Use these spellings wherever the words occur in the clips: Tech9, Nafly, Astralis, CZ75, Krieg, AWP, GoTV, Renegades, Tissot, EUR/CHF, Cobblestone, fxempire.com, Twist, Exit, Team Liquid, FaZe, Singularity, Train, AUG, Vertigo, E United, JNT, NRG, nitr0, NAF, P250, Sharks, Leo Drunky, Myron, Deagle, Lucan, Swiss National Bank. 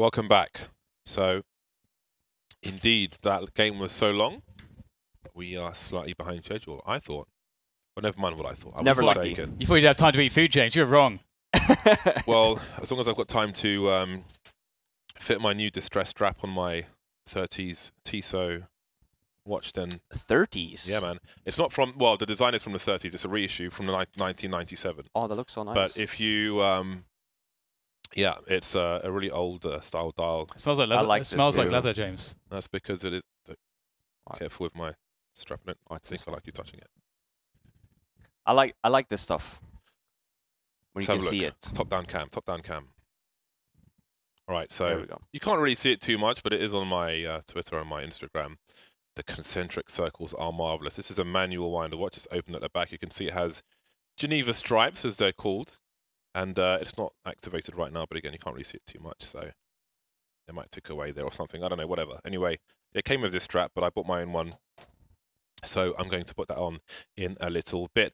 Welcome back. So, indeed, that game was so long. We are slightly behind schedule, I thought. Well, never mind what I thought. I never was mistaken. Lucky. You thought you'd have time to eat food, James. You're wrong. Well, as long as I've got time to fit my new distress strap on my 30s Tissot watch, then... 30s? Yeah, man. It's not from... Well, the design is from the 30s. It's a reissue from the 1997. Oh, that looks so nice. But if you... yeah, it's a really old style dial. It smells like leather. It smells like leather, James. That's because it is... Careful with my strap on it. I think I like you touching it. I like this stuff. When you can see it. Top down cam, top down cam. All right, so you can't really see it too much, but it is on my Twitter and my Instagram. The concentric circles are marvelous. This is a manual winder watch. It's open at the back. You can see it has Geneva stripes, as they're called. And it's not activated right now, but again, you can't really see it too much, so it might tick away there or something. I don't know, whatever. Anyway, it came with this strap, but I bought my own one, so I'm going to put that on in a little bit.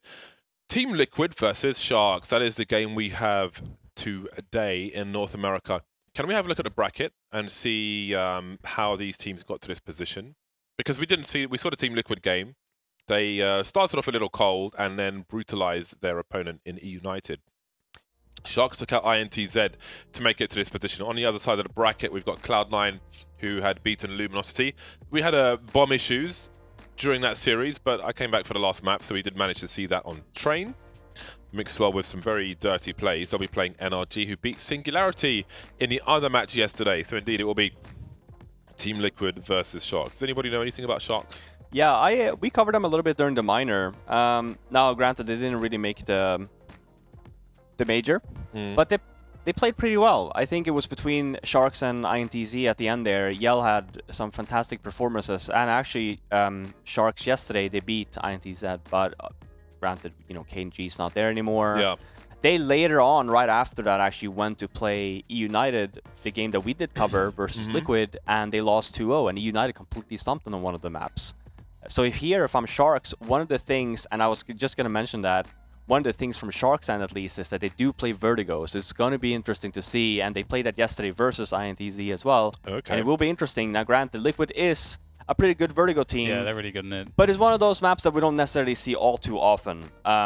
Team Liquid versus Sharks. That is the game we have today in North America. Can we have a look at the bracket and see how these teams got to this position? Because we didn't see, we saw the Team Liquid game. They started off a little cold and then brutalized their opponent in E United. Sharks took out INTZ to make it to this position. On the other side of the bracket, we've got Cloud9, who had beaten Luminosity. We had bomb issues during that series, but I came back for the last map, so we did manage to see that on Train. Mixed well with some very dirty plays. They'll be playing NRG, who beat Singularity in the other match yesterday. So indeed, it will be Team Liquid versus Sharks. Does anybody know anything about Sharks? Yeah, we covered them a little bit during the minor. Now, granted, they didn't really make the major, but they played pretty well. I think it was between Sharks and INTZ at the end there. Yell had some fantastic performances, and actually Sharks yesterday, they beat INTZ, but granted, you know, KNG's not there anymore. Yeah. They later on, right after that, actually went to play E United, the game that we did cover versus Liquid, and they lost 2-0, and E United completely stumped on one of the maps. So here, if I'm Sharks, one of the things, and I was just going to mention that, one of the things from Sharks' end, at least, is that they do play Vertigo, so it's going to be interesting to see. And they played that yesterday versus INTZ as well. Okay. And it will be interesting. Now, granted, Liquid is a pretty good Vertigo team. Yeah, they're really good in it. But it's one of those maps that we don't necessarily see all too often. Yeah.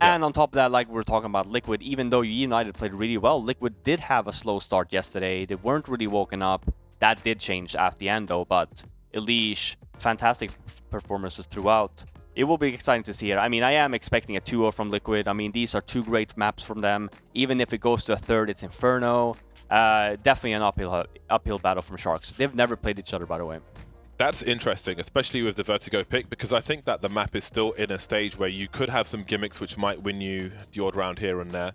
And on top of that, like we're talking about Liquid, even though United played really well, Liquid did have a slow start yesterday. They weren't really woken up. That did change at the end, though. But Elige, fantastic performances throughout. It will be exciting to see it. I mean, I am expecting a 2-0 from Liquid. I mean, these are two great maps from them. Even if it goes to a third, it's Inferno. Definitely an uphill battle from Sharks. They've never played each other, by the way. That's interesting, especially with the Vertigo pick, because I think that the map is still in a stage where you could have some gimmicks which might win you the odd round here and there.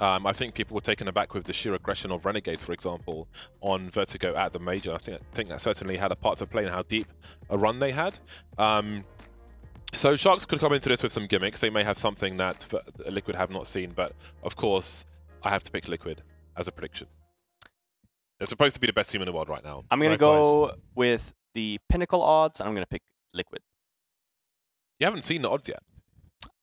I think people were taken aback with the sheer aggression of Renegades, for example, on Vertigo at the Major. I think that certainly had a part to play in how deep a run they had. So Sharks could come into this with some gimmicks. They may have something that Liquid have not seen, but of course, I have to pick Liquid as a prediction. They're supposed to be the best team in the world right now. I'm going to go with the pinnacle odds, and I'm going to pick Liquid. You haven't seen the odds yet.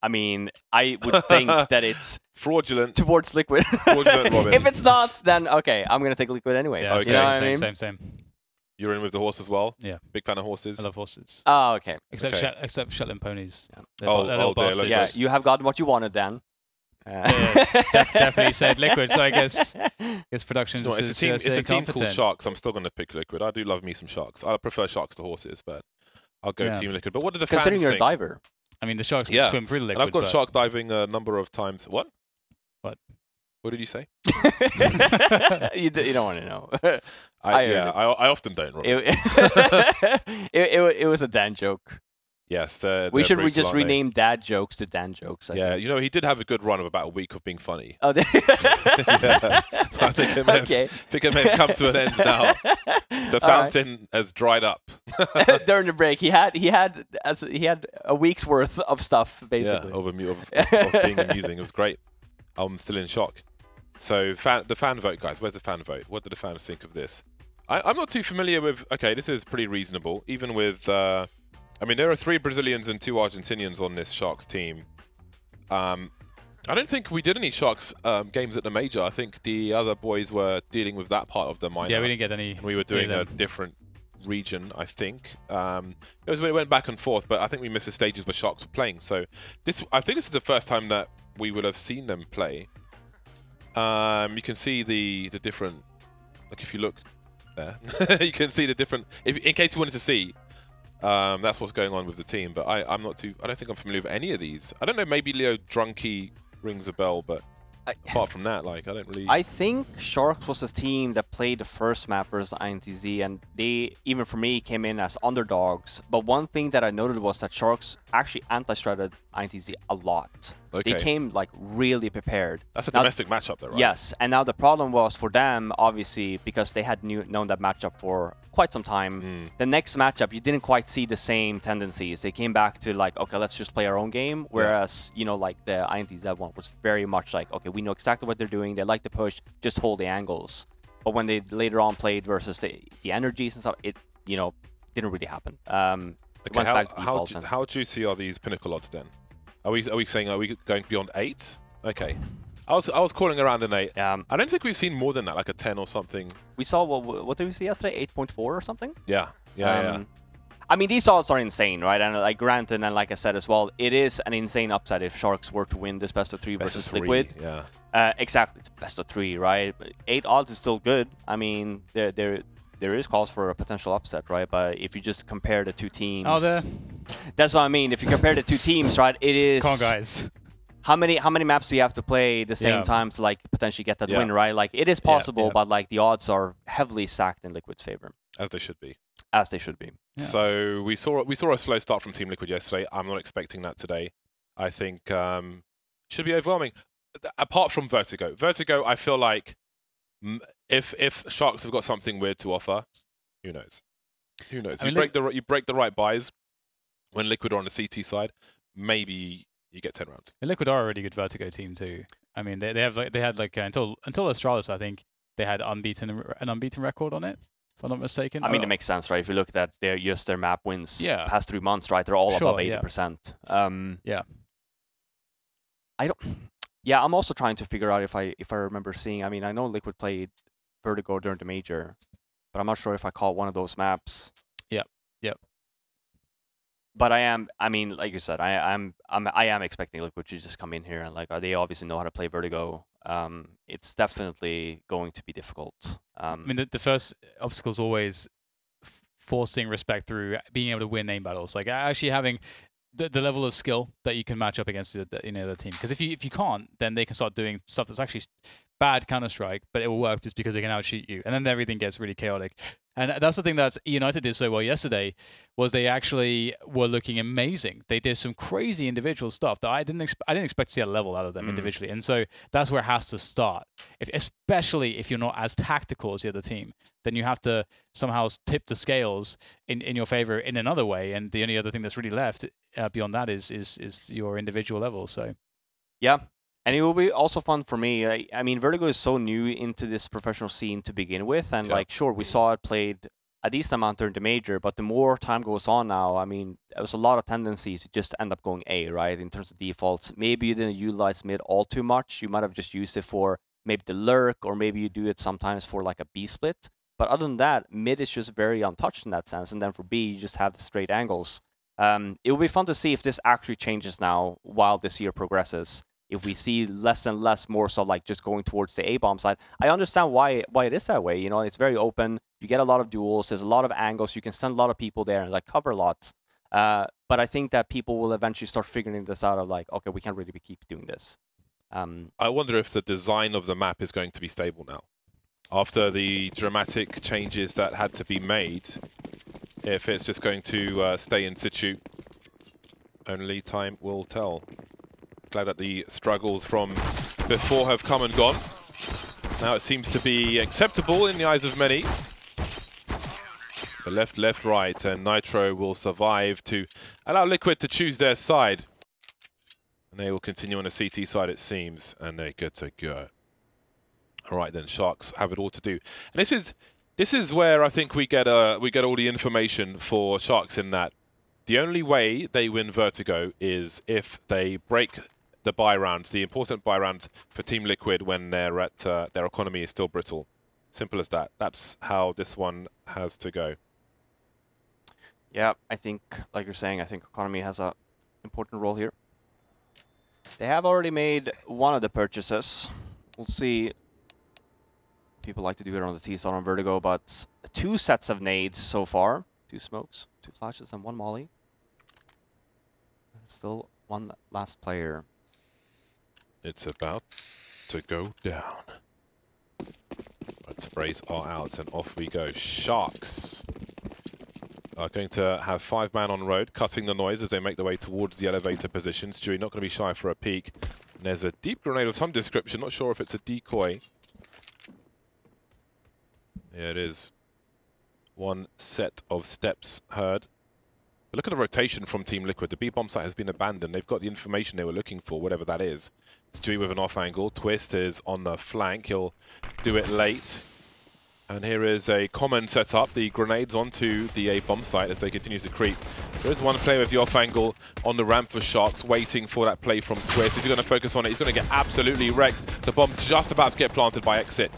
I mean, I would think that it's fraudulent towards Liquid. Fraudulent, Robin. If it's not, then okay, I'm going to take Liquid anyway. Yeah, okay. You know what I mean? Same. You're in with the horse as well? Yeah. Big fan of horses? I love horses. Oh, okay. Except Shetland ponies. Yeah. Oh, dear. Yeah, you have gotten what you wanted, Dan. Yeah, definitely said Liquid, so I guess his production is it's a team called Sharks. I'm still going to pick Liquid. I do love me some Sharks. I prefer Sharks to horses, but I'll go Team Liquid. But what do the fans think? Considering you're a diver. I mean, the Sharks can swim through the Liquid. And I've got shark diving a number of times. What? What? What did you say? you don't want to know. I often don't. It was a Dan joke. Yes. We just rename dad jokes to Dan jokes. I think. You know, he did have a good run of about a week of being funny. Oh, yeah. I think it may have come to an end now. The fountain has dried up. During the break, he had a week's worth of stuff basically. Yeah, of being amusing. It was great. I'm still in shock. So the fan vote, guys. Where's the fan vote? What do the fans think of this? I'm not too familiar with... Okay, this is pretty reasonable. Even with... I mean, there are 3 Brazilians and 2 Argentinians on this Sharks team. I don't think we did any Sharks games at the Major. I think the other boys were dealing with that part of the minor. Yeah, we didn't get any. We were doing a different region, I think. It was when it went back and forth, but I think we missed the stages where Sharks were playing. So this, I think this is the first time that we would have seen them play. You can see the different, like if you look there, you can see the different, if, in case you wanted to see, that's what's going on with the team. But I'm not too, I don't think I'm familiar with any of these. I don't know, maybe Leo Drunky rings a bell, but apart from that, like, I don't really... I think Sharks was a team that played the first map versus INTZ, and they, even for me, came in as underdogs. But one thing that I noted was that Sharks actually anti-stratted INTZ a lot. Okay. They came, like, really prepared. That's a domestic matchup though, right? Yes, and now the problem was for them, obviously, because they had known that matchup for quite some time. The next matchup, you didn't quite see the same tendencies. They came back to, like, okay, let's just play our own game, whereas, you know, like, the INTZ one was very much like, okay, we know exactly what they're doing. They like to push, just hold the angles. But when they later on played versus the NRGs and stuff, it, you know, didn't really happen. Okay, how juicy are these pinnacle odds then? Are we saying, are we going beyond 8? Okay. I was calling around an 8. I don't think we've seen more than that, like a 10 or something. We saw, what did we see yesterday? 8.4 or something? Yeah. Yeah. I mean, these odds are insane, right? And like, granted, and like I said as well, it is an insane upside if Sharks were to win this best of 3 versus Liquid. Yeah. Exactly. It's best of 3, right? 8 odds is still good. I mean, there is calls for a potential upset, right? But if you just compare the two teams... That's what I mean. If you compare the two teams, right, it is... Come on, guys. How many maps do you have to play the same time to, like, potentially get that win, right? Like, it is possible, but, like, the odds are heavily stacked in Liquid's favor. As they should be. As they should be. Yeah. So we saw a slow start from Team Liquid yesterday. I'm not expecting that today. I think should be overwhelming. Apart from Vertigo. Vertigo, I feel like... If Sharks have got something weird to offer, who knows? Who knows? I mean, you break the right buys when Liquid are on the CT side, maybe you get 10 rounds. And Liquid are a really good Vertigo team too. I mean, they had like until Astralis, I think they had an unbeaten record on it, if I'm not mistaken. I mean, it makes sense, right? If you look at that, their map wins past 3 months, right? They're all above 80%. Yeah, I'm also trying to figure out if I remember seeing. I mean, I know Liquid played Vertigo during the Major, but I'm not sure if I caught one of those maps. Yep. But I am. I mean, like you said, I am expecting Liquid to just come in here and like they obviously know how to play Vertigo. It's definitely going to be difficult. I mean, the first obstacle is always forcing respect through being able to win name battles. Like actually having the level of skill that you can match up against the other team, because if you can't, then they can start doing stuff that's actually bad Counter-Strike, but it will work just because they can outshoot you, and then everything gets really chaotic. And that's the thing that E United did so well yesterday, was they actually were looking amazing. They did some crazy individual stuff that I didn't expect to see a level out of them individually, and so that's where it has to start. Especially if you're not as tactical as the other team, then you have to somehow tip the scales in your favor in another way. And the only other thing that's really left beyond that is your individual level. So, yeah. And it will be also fun for me. I mean, Vertigo is so new into this professional scene to begin with. And, like, sure, we saw it played a decent amount during the Major. But the more time goes on now, I mean, there's a lot of tendencies to just end up going A, right, in terms of defaults. Maybe you didn't utilize mid all too much. You might have just used it for maybe the lurk, or maybe you do it sometimes for, like, a B split. But other than that, mid is just very untouched in that sense. And then for B, you just have the straight angles. It will be fun to see if this actually changes now while this year progresses. If we see less and less more so like just going towards the A-bomb side, I understand why it is that way. You know, it's very open. You get a lot of duels. There's a lot of angles. You can send a lot of people there and like cover lots. But I think that people will eventually start figuring this out of like, okay, we can't really keep doing this. I wonder if the design of the map is going to be stable now. After the dramatic changes that had to be made, if it's just going to stay in situ, only time will tell. Glad that the struggles from before have come and gone. Now it seems to be acceptable in the eyes of many. The left, right, and nitr0 will survive to allow Liquid to choose their side. And they will continue on the CT side, it seems, and they're good to go. All right, then, Sharks have it all to do. And this is where I think we get all the information for Sharks in that. The only way they win Vertigo is if they break the buy rounds, the important buy rounds for Team Liquid when they're at, their economy is still brittle. Simple as that. That's how this one has to go. Yeah, I think, like you're saying, I think economy has an important role here. They have already made one of the purchases. We'll see. People like to do it on the T-Star on Vertigo, but two sets of nades so far. Two smokes, two flashes, and one molly. Still one last player. It's about to go down. But sprays are out, and off we go. Sharks are going to have 5 man on road, cutting the noise as they make their way towards the elevator positions. Stewie not going to be shy for a peek. And there's a deep grenade of some description. Not sure if it's a decoy. Yeah, it is. One set of steps heard. But look at the rotation from Team Liquid. The B bomb site has been abandoned. They've got the information they were looking for, whatever that is. Stewie with an off angle. Twist is on the flank. He'll do it late. And here is a common setup. The grenades onto the A bomb site as they continue to creep. There is one player with the off angle on the ramp for Sharks, waiting for that play from Twist. Is he going to focus on it? He's going to get absolutely wrecked. The bomb just about to get planted by Exit.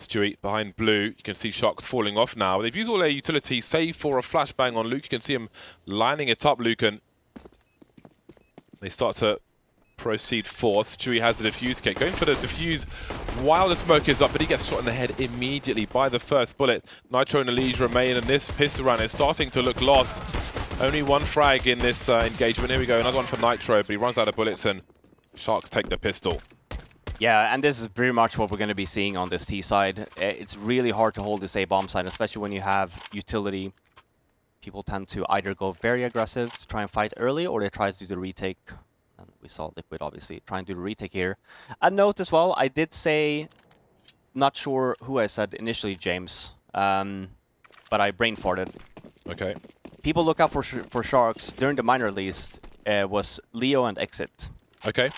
Stewie behind blue. You can see Sharks falling off now. They've used all their utility, save for a flashbang on Luke. You can see him lining it up, Lucan. They start to proceed forth. Stewie has the defuse kit. Going for the defuse while the smoke is up, but he gets shot in the head immediately by the first bullet. nitr0 and Elige remain, and this pistol round is starting to look lost. Only one frag in this engagement. Here we go, another one for nitr0, but he runs out of bullets, and Sharks take the pistol. Yeah, and this is pretty much what we're going to be seeing on this T side. It's really hard to hold this A bomb side, especially when you have utility. People tend to either go very aggressive to try and fight early, or they try to do the retake. And we saw Liquid obviously try and do the retake here. A note as well, I did say, not sure who I said initially, James, but I brain farted. Okay. People look out for Sharks during the minor release was Leo and Exit. Okay.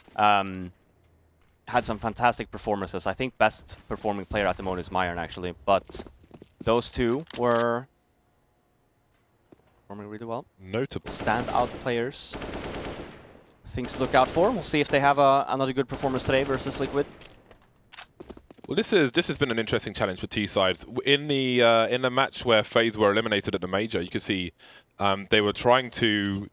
Had some fantastic performances. I think best performing player at the moment is Myron, actually. But those two were performing really well. Notable. Standout players. Things to look out for. We'll see if they have another good performance today versus Liquid. Well, this has been an interesting challenge for T sides. In the match where FaZe were eliminated at the major, you could see they were trying to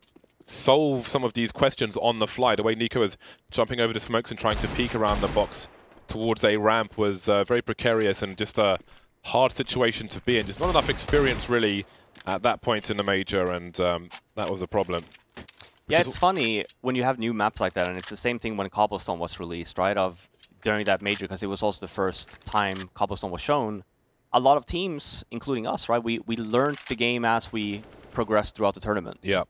solve some of these questions on the fly. The way Nico is jumping over the smokes and trying to peek around the box towards a ramp was very precarious and just a hard situation to be in. Just not enough experience really at that point in the major, and that was a problem. Yeah, it's funny when you have new maps like that, and it's the same thing when Cobblestone was released, right, of during that major, because it was also the first time Cobblestone was shown. A lot of teams, including us, right, we learned the game as we progressed throughout the tournament. Yeah.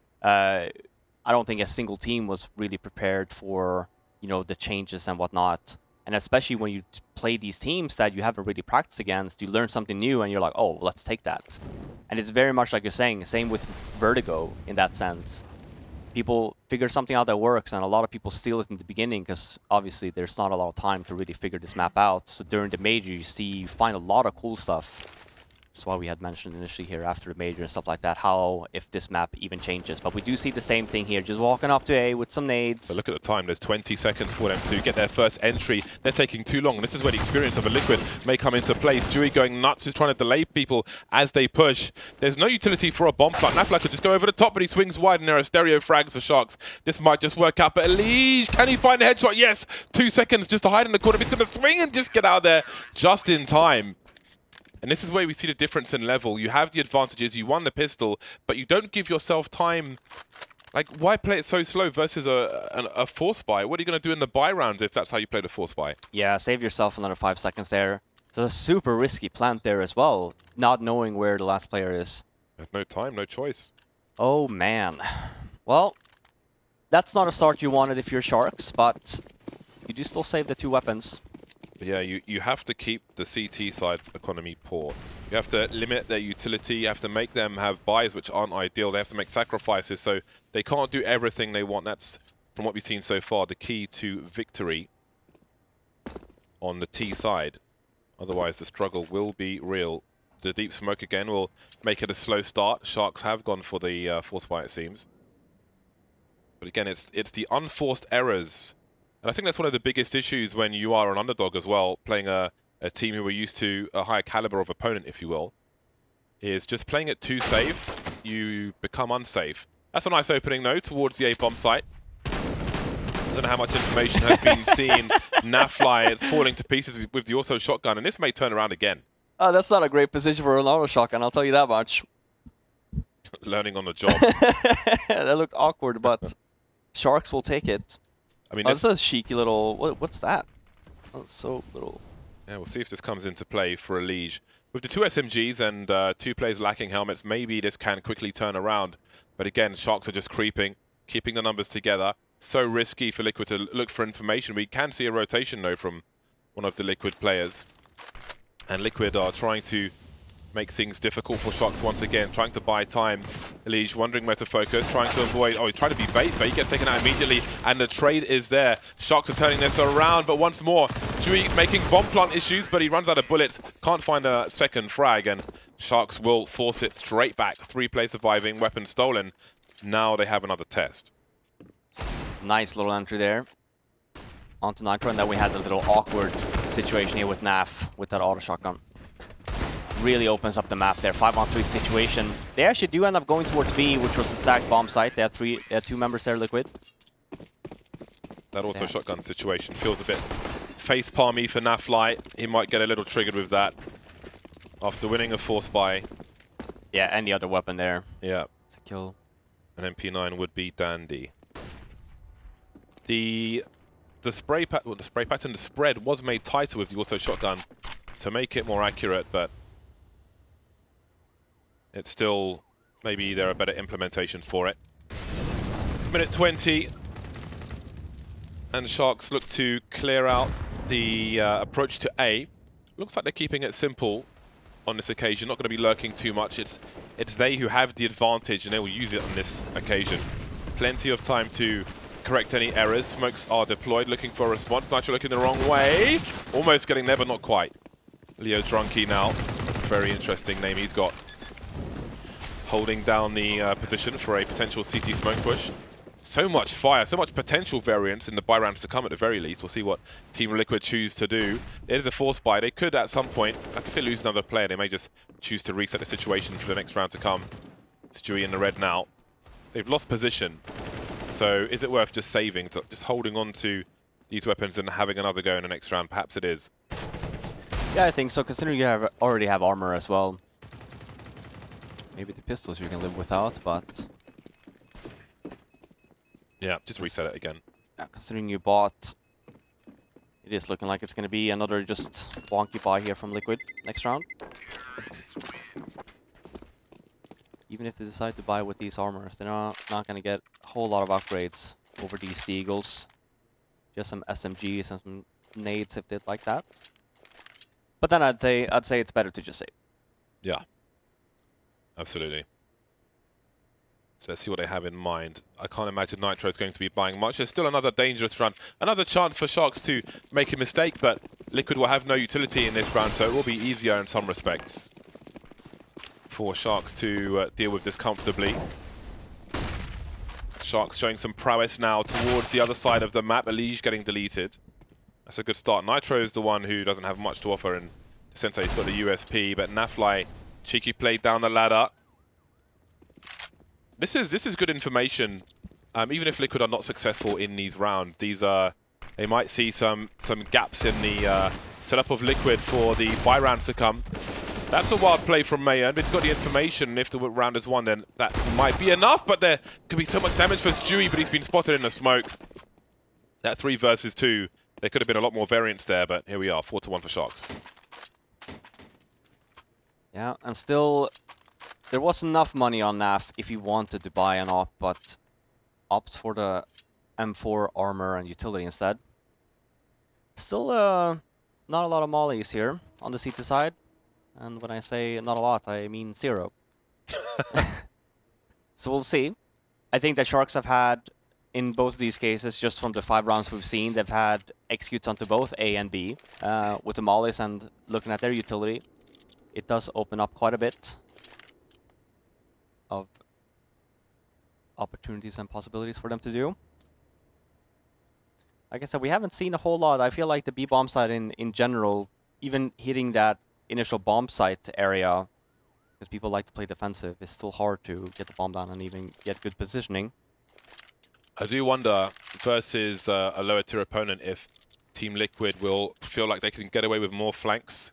I don't think a single team was really prepared for, you know, the changes and whatnot. And especially when you play these teams that you haven't really practiced against, you learn something new and you're like, oh, let's take that. And it's very much like you're saying, same with Vertigo in that sense. People figure something out that works, and a lot of people steal it in the beginning because obviously there's not a lot of time to really figure this map out. So during the major, you see, you find a lot of cool stuff. That's why we had mentioned initially here after the major and stuff like that, how if this map even changes. But we do see the same thing here, just walking up to A with some nades. But look at the time, there's 20 seconds for them to get their first entry. They're taking too long. This is where the experience of a Liquid may come into play. Stewie going nuts, just trying to delay people as they push. There's no utility for a bomb fight. Nafla could just go over the top, but he swings wide, and there are stereo frags for Sharks. This might just work out, but Elige, can he find a headshot? Yes, 2 seconds just to hide in the corner. He's going to swing and just get out of there just in time. And this is where we see the difference in level. You have the advantages, you won the pistol, but you don't give yourself time. Like, why play it so slow versus a force buy? What are you going to do in the buy rounds if that's how you play the force buy? Yeah, save yourself another 5 seconds there. It's a super risky plant there as well, not knowing where the last player is. No time, no choice. Oh, man. Well, that's not a start you wanted if you're Sharks, but you do still save the two weapons. Yeah, you have to keep the CT side economy poor. You have to limit their utility. You have to make them have buys which aren't ideal. They have to make sacrifices, so they can't do everything they want. That's, from what we've seen so far, the key to victory on the T side. Otherwise, the struggle will be real. The deep smoke again will make it a slow start. Sharks have gone for the force buy, it seems. But again, it's the unforced errors. And I think that's one of the biggest issues when you are an underdog as well, playing a team who are used to a higher caliber of opponent, if you will, is just playing it too safe, you become unsafe. That's a nice opening, though, towards the A bomb site. I don't know how much information has been seen. Nafly is falling to pieces with the auto shotgun, and this may turn around again. Oh, that's not a great position for an auto shotgun, I'll tell you that much. Learning on the job. That looked awkward, but Sharks will take it. I mean, oh, this is a cheeky little... What's that? Oh, so little... Yeah, we'll see if this comes into play for Elige. With the two SMGs and two players lacking helmets, maybe this can quickly turn around. But again, Sharks are just creeping, keeping the numbers together. So risky for Liquid to look for information. We can see a rotation, though, from one of the Liquid players. And Liquid are trying to make things difficult for Sharks once again, trying to buy time. Elige wondering where to focus, trying to avoid... Oh, he's trying to be bait, but he gets taken out immediately, and the trade is there. Sharks are turning this around, but once more, Stewie making bomb plant issues, but he runs out of bullets, can't find a second frag, and Sharks will force it straight back. Three players surviving, weapons stolen. Now they have another test. Nice little entry there. Onto nitr0, and then we had a little awkward situation here with NAF, with that auto shotgun. Really opens up the map there. 5-on-3 situation. They actually do end up going towards B, which was the stacked bomb site. They had two members there, Liquid. That auto shotgun situation feels a bit facepalmy for Nafly. He might get a little triggered with that after winning a force buy. Yeah, and the other weapon there. Yeah. It's a kill. An MP9 would be dandy. The spread was made tighter with the auto shotgun to make it more accurate, but it's still, maybe there are better implementations for it. Minute 20. And Sharks look to clear out the approach to A. Looks like they're keeping it simple on this occasion. Not going to be lurking too much. It's they who have the advantage, and they will use it on this occasion. Plenty of time to correct any errors. Smokes are deployed, looking for a response. nitr0 looking the wrong way. Almost getting there, but not quite. Leo Drunky now. Very interesting name he's got. Holding down the position for a potential CT smoke push. So much fire, so much potential variance in the buy rounds to come at the very least. We'll see what Team Liquid choose to do. It is a force buy. They could at some point, if they lose another player, they may just choose to reset the situation for the next round to come. Stewie in the red now. They've lost position. So is it worth just saving, just holding on to these weapons and having another go in the next round? Perhaps it is. Yeah, I think so, considering you already have armor as well. Maybe the pistols you can live without, but... Yeah, just reset it again. Yeah, considering you bought... It is looking like it's going to be another just wonky buy here from Liquid next round. Even if they decide to buy with these armors, they're not going to get a whole lot of upgrades over these Deagles. Just some SMGs and some nades if they'd like that. But then I'd say it's better to just save. Yeah. Absolutely. So let's see what they have in mind. I can't imagine nitr0 is going to be buying much. There's still another dangerous run. Another chance for Sharks to make a mistake, but Liquid will have no utility in this round, so it will be easier in some respects for Sharks to deal with this comfortably. Sharks showing some prowess now towards the other side of the map. Elige getting deleted. That's a good start. nitr0 is the one who doesn't have much to offer, and Sensei's got the USP, but Nafly... Cheeky play down the ladder. This is good information. Even if Liquid are not successful in these rounds, they might see some gaps in the setup of Liquid for the buy rounds to come. That's a wild play from Mayen. It's got the information, and if the round is won, then that might be enough. But there could be so much damage for Stewie, but he's been spotted in the smoke. That 3 versus 2. There could have been a lot more variance there, but here we are, 4-1 for Sharks. Yeah, and still, there was enough money on NAF if you wanted to buy an op, but opt for the M4 armor and utility instead. Still, not a lot of mollies here on the CT side, and when I say not a lot, I mean 0. So we'll see. I think the Sharks have had, in both of these cases, just from the 5 rounds we've seen, they've had executes onto both A and B with the mollies, and looking at their utility, it does open up quite a bit of opportunities and possibilities for them to do. Like I said, we haven't seen a whole lot. I feel like the B bomb site in general, even hitting that initial bomb site area, because people like to play defensive, it's still hard to get the bomb down and even get good positioning. I do wonder, versus a lower tier opponent, if Team Liquid will feel like they can get away with more flanks,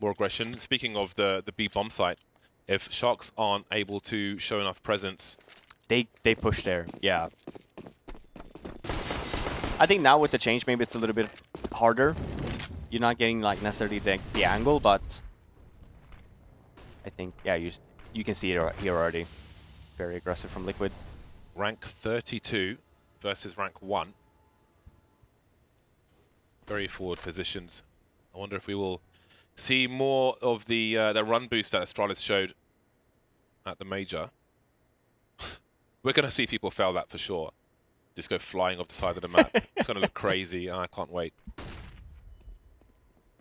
more aggression. Speaking of the B bomb site, if Sharks aren't able to show enough presence... They push there, yeah. I think now with the change, maybe it's a little bit harder. You're not getting like necessarily the angle, but I think, yeah, you can see it here already. Very aggressive from Liquid. Rank 32 versus rank 1. Very forward positions. I wonder if we will see more of the run boost that Astralis showed at the Major. We're going to see people fail that for sure. Just go flying off the side of the map. It's going to look crazy, and I can't wait.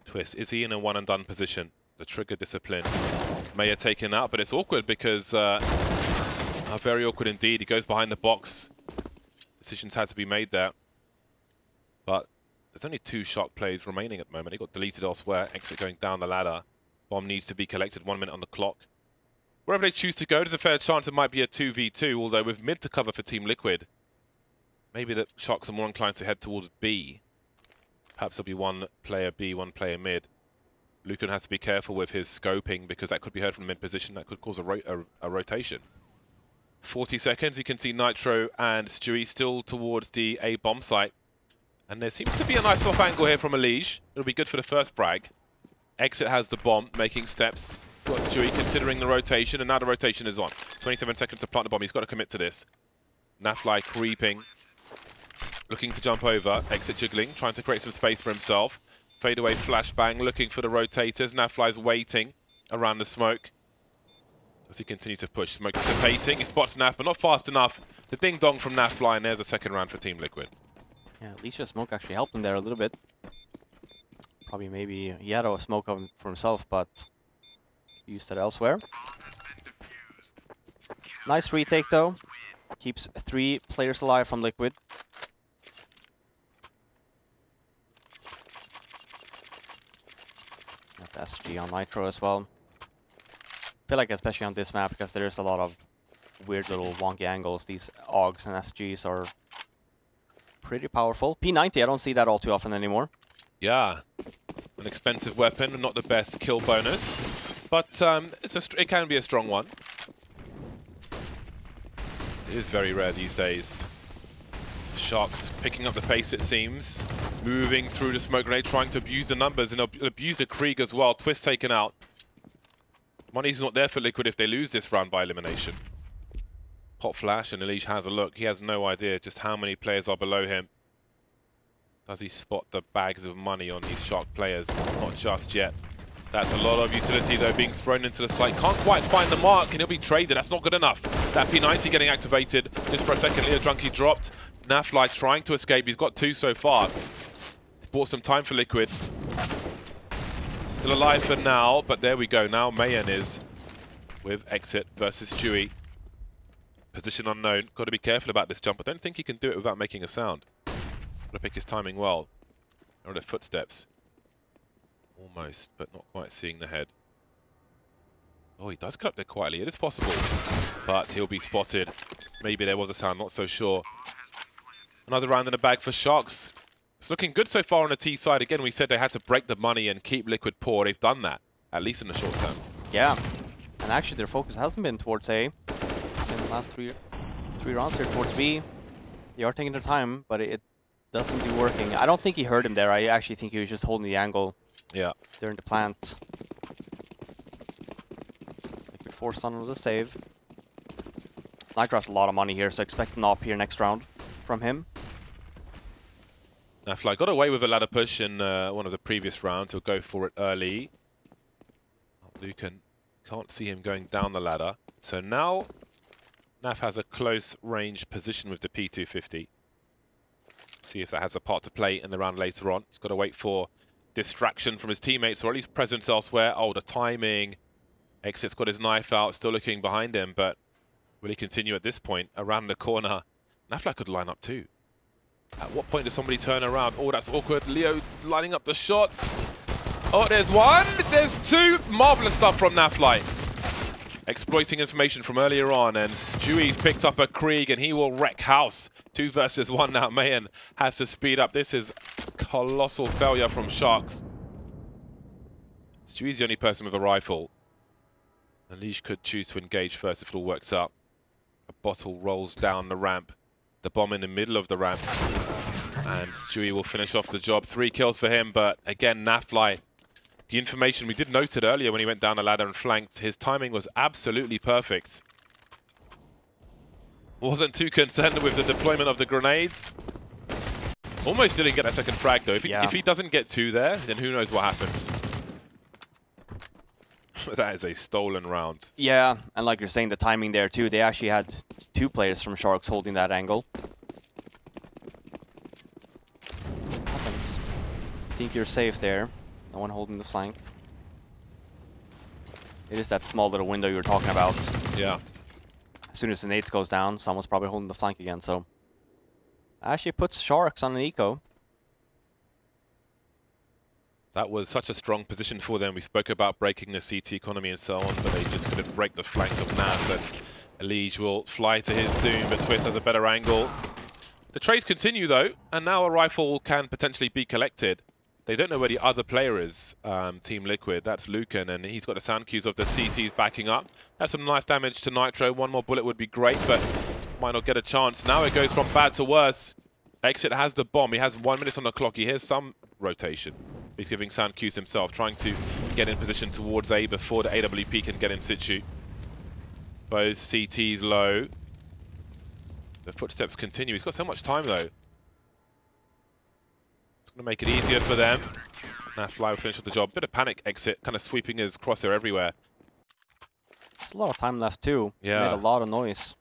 Twist, is he in a one-and-done position? The trigger discipline. Mayer taken out, but it's awkward because... very awkward indeed. He goes behind the box. Decisions had to be made there. But there's only 2 Shark plays remaining at the moment. He got deleted elsewhere. Exit going down the ladder. Bomb needs to be collected. 1 minute on the clock. Wherever they choose to go, there's a fair chance it might be a 2v2, although with mid to cover for Team Liquid. Maybe the Sharks are more inclined to head towards B. Perhaps there'll be one player B, one player mid. Lucan has to be careful with his scoping because that could be heard from the mid position. That could cause a rotation. 40 seconds. You can see nitr0 and Stewie still towards the A bomb site. And there seems to be a nice off angle here from Elige. It'll be good for the first frag. Exit has the bomb, making steps. Got Stewie considering the rotation, and now the rotation is on. 27 seconds to plant the bomb. He's got to commit to this. Nafly creeping. Looking to jump over. Exit jiggling, trying to create some space for himself. Fadeaway flashbang, looking for the rotators. Nafly's waiting around the smoke. As he continues to push, smoke dissipating. He spots NAF, but not fast enough. The ding-dong from NAF flying. There's a second round for Team Liquid. Yeah, at least the smoke actually helped him there a little bit. Probably maybe he had a smoke for himself, but he used it elsewhere. Nice retake, though. Keeps 3 players alive from Liquid. Got the SG on nitr0 as well. I feel like especially on this map, because there's a lot of weird little wonky angles, these AUGs and SGs are pretty powerful. P90, I don't see that all too often anymore. Yeah, an expensive weapon, not the best kill bonus, but it can be a strong one. It is very rare these days. Sharks picking up the pace, it seems, moving through the smoke grenade, trying to abuse the numbers and abuse the Krieg as well. Twist taken out. Money's not there for Liquid if they lose this round by elimination. Pop flash, and Elige has a look. He has no idea just how many players are below him. Does he spot the bags of money on these Shark players? Not just yet. That's a lot of utility, though, being thrown into the site. Can't quite find the mark, and he'll be traded. That's not good enough. That P90 getting activated just for a second. Leo Drunky dropped. Nafly trying to escape. He's got 2 so far. He's bought some time for Liquid. Still alive for now, but there we go. Now Mayen is with Exit versus Stewie. Position unknown. Got to be careful about this jump. I don't think he can do it without making a sound. Got to pick his timing well. Or the footsteps. Almost, but not quite seeing the head. Oh, he does cut up there quietly. It is possible, but he'll be spotted. Maybe there was a sound. Not so sure. Another round in the bag for Sharks. It's looking good so far on the T side. Again, we said they had to break the money and keep Liquid poor. They've done that, at least in the short term. Yeah, and actually their focus hasn't been towards A. In the last three rounds here towards B, they are taking their time, but it doesn't be working. I don't think he heard him there. I actually think he was just holding the angle. Yeah. During the plant. Liquid forced on with a save. nitr0 has a lot of money here, so expect an op here next round from him. Nafly got away with a ladder push in one of the previous rounds. He'll go for it early. Lucan can't see him going down the ladder. So now Naf has a close range position with the P250. See if that has a part to play in the round later on. He's got to wait for distraction from his teammates or at least presence elsewhere. Oh, the timing. Exit's got his knife out, still looking behind him, but Will he continue at this point? Around the corner, Nafla could line up too. At what point does somebody turn around? Oh, that's awkward. Leo lining up the shots. Oh, there's one. There's two. Marvelous stuff from Nafla. Exploiting information from earlier on, and Stewie's picked up a Krieg, and he will wreck house. 2 versus 1 now. Mayen has to speed up. This is colossal failure from Sharks. Stewie's the only person with a rifle. Elige could choose to engage first if it all works out. A bottle rolls down the ramp. The bomb in the middle of the ramp. And Stewie will finish off the job. 3 kills for him, but again, Nafly. The information we did note it earlier when he went down the ladder and flanked, his timing was absolutely perfect. Wasn't too concerned with the deployment of the grenades. Almost didn't get that second frag though. If he doesn't get 2 there, then who knows what happens. That is a stolen round. Yeah, and like you're saying, the timing there too. They actually had 2 players from Sharks holding that angle. Happens. I think you're safe there. No one holding the flank. It is that small little window you were talking about. Yeah. As soon as the nades goes down, someone's probably holding the flank again, so... Actually puts Sharks on an eco. That was such a strong position for them. We spoke about breaking the CT economy and so on, but they just couldn't break the flank of NAF, and Elige will fly to his doom, but Twist has a better angle. The trades continue though, and now a rifle can potentially be collected. They don't know where the other player is, Team Liquid. That's Lucan, and he's got the sound cues of the CTs backing up. That's some nice damage to nitr0. One more bullet would be great, but might not get a chance. Now it goes from bad to worse. Exit has the bomb. He has 1 minute on the clock. He hears some rotation. He's giving sound cues himself, trying to get in position towards A before the AWP can get in situ. Both CTs low. The footsteps continue. He's got so much time, though. It's going to make it easier for them. nitr0 will finish off the job. Bit of panic Exit, kind of sweeping his crosshair everywhere. There's a lot of time left, too. Yeah. He made a lot of noise.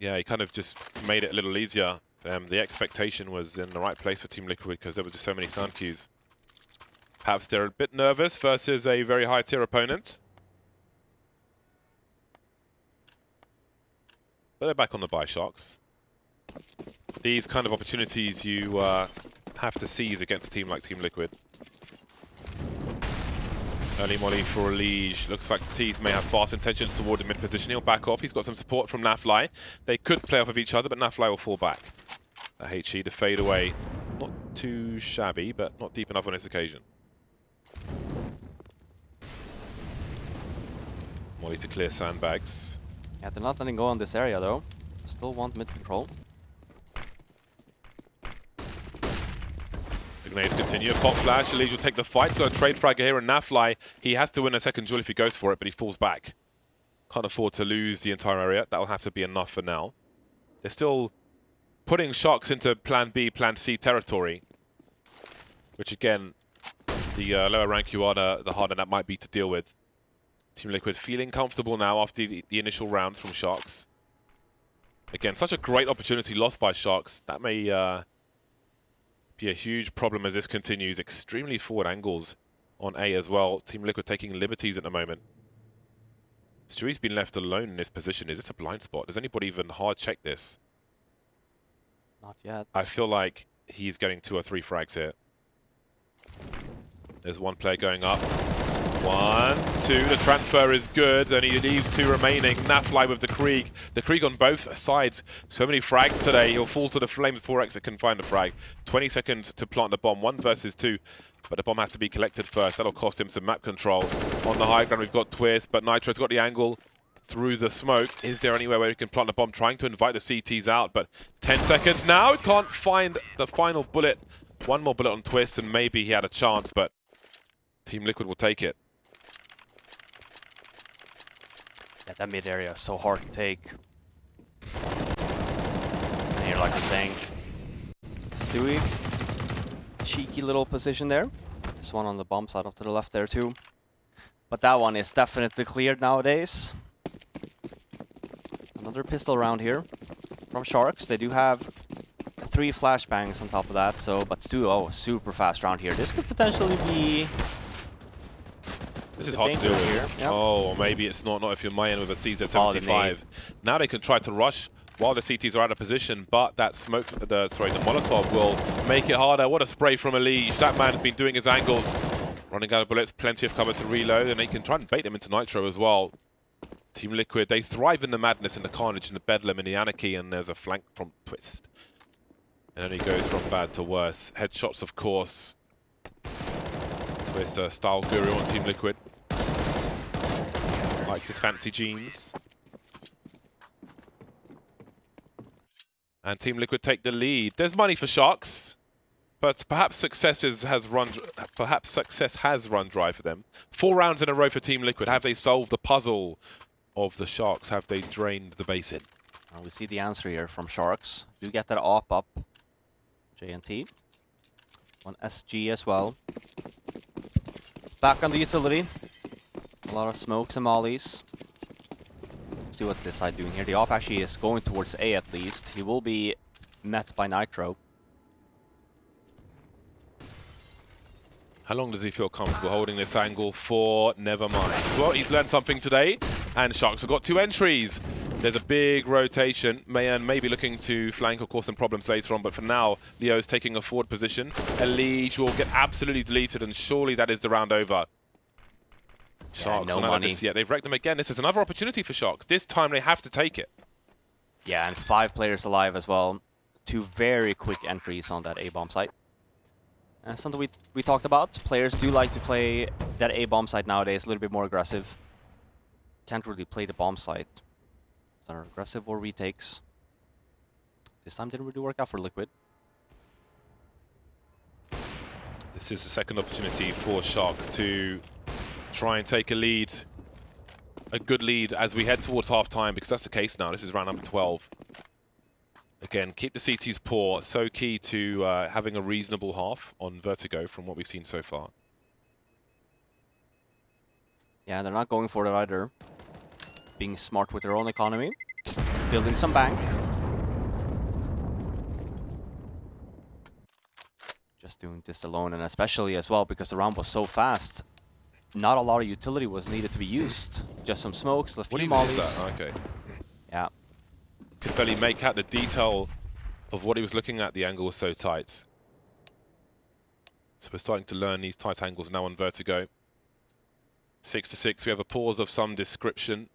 Yeah, he kind of just made it a little easier. The expectation was in the right place for Team Liquid because there were just so many sound cues. Perhaps they're a bit nervous versus a very high tier opponent. But they're back on the buy, Sharks. These kind of opportunities you have to seize against a team like Team Liquid. Early molly for Elige. Looks like the T's may have fast intentions toward the mid position. He'll back off. He's got some support from Nafly. They could play off of each other, but Nafly will fall back. The HE to fade away. Not too shabby, but not deep enough on this occasion. Molly to clear sandbags. Yeah, they're not letting go on this area though. Still want mid control. The grenades continue. Pop flash. Elige will take the fight. He's got a trade frag here, and Nafly, he has to win a second duel if he goes for it, but he falls back. Can't afford to lose the entire area. That'll have to be enough for now. They're still putting Sharks into plan B, plan C territory. Which again, the lower rank you are, the harder that might be to deal with. Team Liquid feeling comfortable now after the initial rounds from Sharks. Again, such a great opportunity lost by Sharks. That may be a huge problem as this continues. Extremely forward angles on A as well. Team Liquid taking liberties at the moment. Stewie's been left alone in this position. Is this a blind spot? Does anybody even hard check this? Not yet. I feel like he's getting 2 or 3 frags here. There's one player going up. 1, 2. The transfer is good, and he leaves 2 remaining. Nafly with the Krieg. The Krieg on both sides. So many frags today. He'll fall to the flames before Exit can find the frag. 20 seconds to plant the bomb. 1 versus 2. But the bomb has to be collected first. That'll cost him some map control. On the high ground, we've got Twist, but nitr0's got the angle through the smoke. Is there anywhere where he can plant the bomb? Trying to invite the CTs out, but 10 seconds now. He can't find the final bullet. 1 more bullet on Twist, and maybe he had a chance, but Team Liquid will take it. Yeah, that mid area is so hard to take. And here, like I'm saying, Stewie, cheeky little position there. This one on the bomb side off to the left there too. But that one is definitely cleared nowadays. Another pistol round here from Sharks. They do have 3 flashbangs on top of that, so but Stu, oh, super fast round here. This could potentially be This is hard to deal with. Here. Yep. Oh, or maybe it's not if you're Mayen with a CZ75. Now they can try to rush while the CTs are out of position, but that smoke, the Molotov will make it harder. What a spray from Elige. That man's been doing his angles. Running out of bullets, plenty of cover to reload, and they can try and bait them into nitr0 as well. Team Liquid, they thrive in the madness, in the carnage, in the bedlam, in the anarchy, and there's a flank from Twist. And then he goes from bad to worse. Headshots, of course. Twist, a style guru on Team Liquid. Likes his fancy jeans. And Team Liquid take the lead. There's money for Sharks, but perhaps success has run dry for them. 4 rounds in a row for Team Liquid. Have they solved the puzzle of the Sharks? Have they drained the basin? And we see the answer here from Sharks. Do get that AWP up. JNT. On SG as well. Back on the utility. A lot of smokes and mollies. Let's see what this side doing here. The AWP actually is going towards A at least. He will be met by nitr0. How long does he feel comfortable holding this angle for? Never mind. Well, he's learned something today, and Sharks have got 2 entries. There's a big rotation. Mayen may be looking to flank or cause some problems later on, but for now, Leo's taking a forward position. Elige will get absolutely deleted, and surely that is the round over. Sharks, yeah, no money. Yeah, they've wrecked them again. This is another opportunity for Sharks. This time they have to take it. Yeah, and 5 players alive as well. 2 very quick entries on that A-bomb site. And something we talked about, players do like to play that A-bomb site nowadays, a little bit more aggressive. Can't really play the bomb site. Either aggressive or retakes. This time didn't really work out for Liquid. This is the second opportunity for Sharks to try and take a lead. A good lead as we head towards half-time, because that's the case now. This is round number 12. Again, keep the CTs poor. So key to having a reasonable half on Vertigo from what we've seen so far. Yeah, they're not going for it either. Being smart with their own economy, building some bank. Just doing this alone, and especially as well because the round was so fast, not a lot of utility was needed to be used. Just some smokes, a few mollies. Okay. Yeah. Could barely make out the detail of what he was looking at. The angle was so tight. So we're starting to learn these tight angles now on Vertigo. 6-6. We have a pause of some description.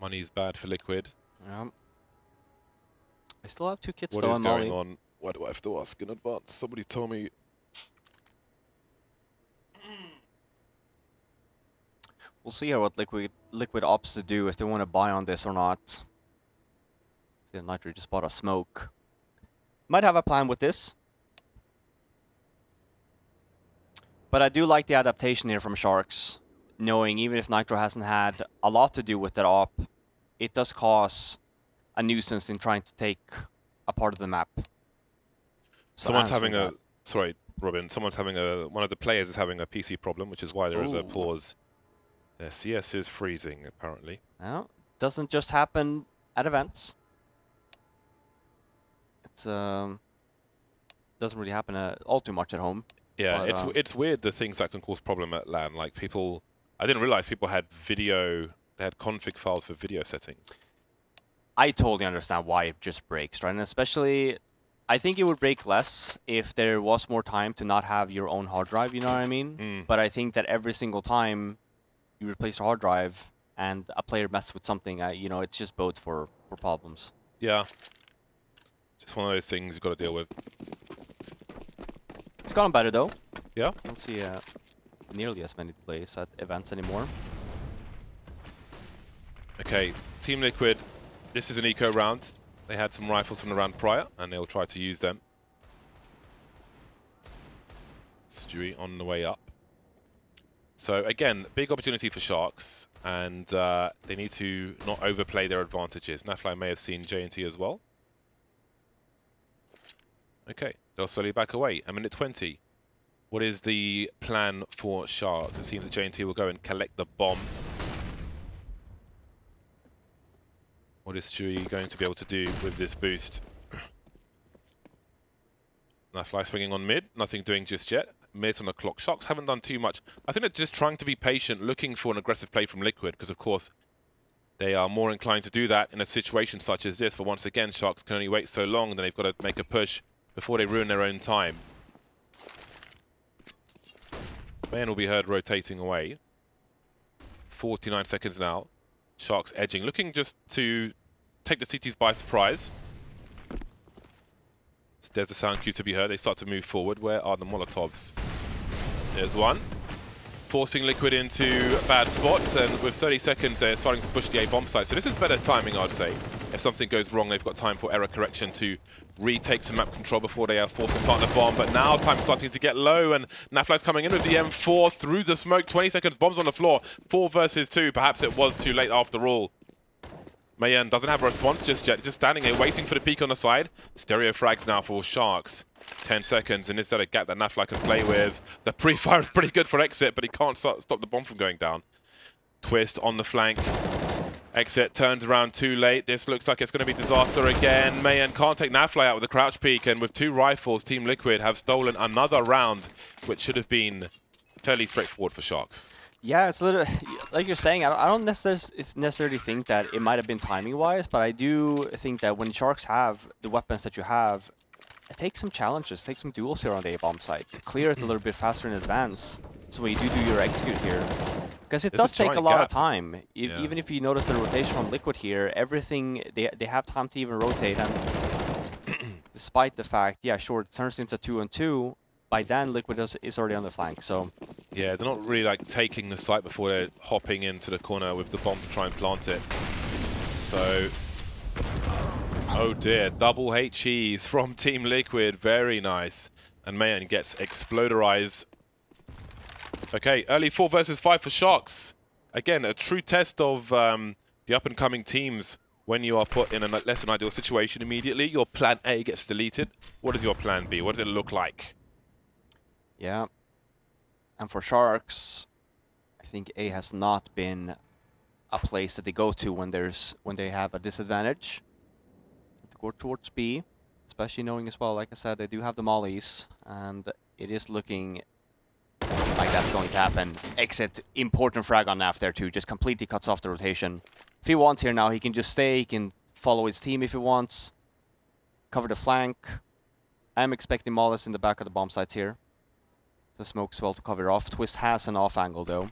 Money's bad for Liquid. Yeah. I still have 2 kits still on Molly. What is going on? Why do I have to ask in advance? Somebody told me. We'll see here what Liquid opts to do, if they want to buy on this or not. See, nitr0 just bought a smoke. Might have a plan with this. But I do like the adaptation here from Sharks. Knowing even if nitr0 hasn't had a lot to do with that op, it does cause a nuisance in trying to take a part of the map. So someone's having a... Sorry, Robin. Someone's having a... One of the players is having a PC problem, which is why there is a pause. Their CS is freezing, apparently. No, doesn't just happen at events. It doesn't really happen all too much at home. Yeah, but, it's weird, the things that can cause problem at LAN. Like people... I didn't realize people had video... They had config files for video settings. I totally understand why it just breaks, right? And especially, I think it would break less if there was more time to not have your own hard drive, you know what I mean? Mm. But I think that every single time you replace a hard drive and a player messes with something, you know, it's just both for problems. Yeah. Just one of those things you've got to deal with. It's gotten better, though. Yeah? I don't see nearly as many delays at events anymore. Okay, Team Liquid... This is an eco round. They had some rifles from the round prior, and they'll try to use them. Stewie on the way up. So again, big opportunity for Sharks, and they need to not overplay their advantages. NAFLI may have seen JNT as well. Okay, they'll slowly back away. A minute 20. What is the plan for Sharks? It seems that JNT will go and collect the bomb. What is Stewie going to be able to do with this boost? Fly swinging on mid, nothing doing just yet. Mids on the clock. Sharks haven't done too much. I think they're just trying to be patient, looking for an aggressive play from Liquid, because of course they are more inclined to do that in a situation such as this. But once again, Sharks can only wait so long, and then they've got to make a push before they ruin their own time. Mayen will be heard rotating away. 49 seconds now. Sharks edging, looking just to take the CTs by surprise. There's the sound cue to be heard. They start to move forward. Where are the Molotovs? There's one. Forcing Liquid into bad spots, and with 30 seconds they're starting to push the A bomb site. So this is better timing, I'd say. If something goes wrong, they've got time for error correction to retake some map control before they are forced to plant the bomb. But now time's starting to get low, and NAFLA's coming in with the M4 through the smoke. 20 seconds, bombs on the floor. 4 versus 2. Perhaps it was too late after all. Mayen doesn't have a response just yet, just standing there waiting for the peek on the side. Stereo frags now for Sharks. 10 seconds, and is that a gap that NAFLA can play with? The pre-fire is pretty good for Exit, but he can't stop the bomb from going down. Twist on the flank. Exit turns around too late. This looks like it's going to be disaster again. Mayen can't take NAFLA out with a crouch peek, and with 2 rifles, Team Liquid have stolen another round, which should have been fairly straightforward for Sharks. Yeah, it's literally, like you're saying, I don't necessarily think that it might have been timing-wise, but I do think that when Sharks have the weapons that you have, take some challenges, take some duels here on the A-bomb site. Clear it a little bit faster in advance, so when you do your execute here. Because it does take a lot of time. Even if you notice the rotation from Liquid here, everything, they have time to even rotate, and despite the fact, yeah, sure, it turns into 2-on-2, by then, Liquid is already on the flank, so... Yeah, they're not really, like, taking the site before they're hopping into the corner with the bomb to try and plant it. So... Oh dear, double HEs from Team Liquid, very nice. And Mayen gets exploderized. Okay, early 4 versus 5 for Sharks. Again, a true test of the up-and-coming teams. When you are put in a less than ideal situation immediately, your plan A gets deleted. What is your plan B? What does it look like? Yeah, and for Sharks, I think A has not been a place that they go to when they have a disadvantage. To go towards B, especially knowing as well, like I said, they do have the mollies, and it is looking like that's going to happen. Exit, important frag on NAF there too, just completely cuts off the rotation. If he wants here now, he can just stay, he can follow his team if he wants, cover the flank. I'm expecting mollies in the back of the bomb sites here. The smoke's well to cover off. Twist has an off angle though.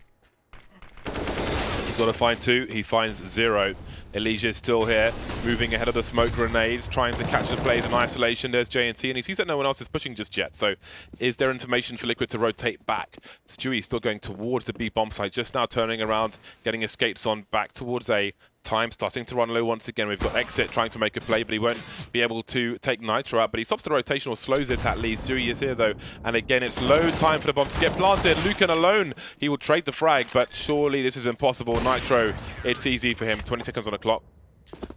He's got to find 2. He finds 0. Elige is still here, moving ahead of the smoke grenades, trying to catch the plays in isolation. There's JNT, and he sees that no one else is pushing just yet. So is there information for Liquid to rotate back? Stewie still going towards the B bomb site, just now turning around, getting escapes on back towards A. Time starting to run low once again. We've got Exit trying to make a play, but he won't be able to take nitr0 out. But he stops the rotation, or slows it at least. Zui is here though, and again it's low time for the bomb to get planted. Lucan alone, he will trade the frag, but surely this is impossible. nitr0, it's easy for him. 20 seconds on the clock,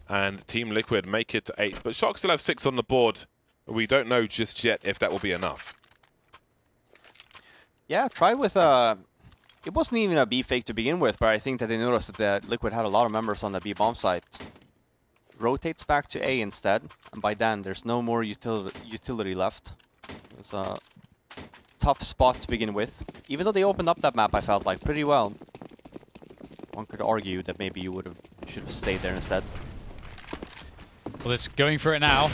and Team Liquid make it to 8. But Sharks still have 6 on the board. We don't know just yet if that will be enough. Yeah, try with a. It wasn't even a B fake to begin with, but I think that they noticed that Liquid had a lot of members on the B bomb site. Rotates back to A instead, and by then there's no more utility left. It was a tough spot to begin with. Even though they opened up that map, I felt like pretty well. One could argue that maybe you should have stayed there instead. Well, it's going for it now.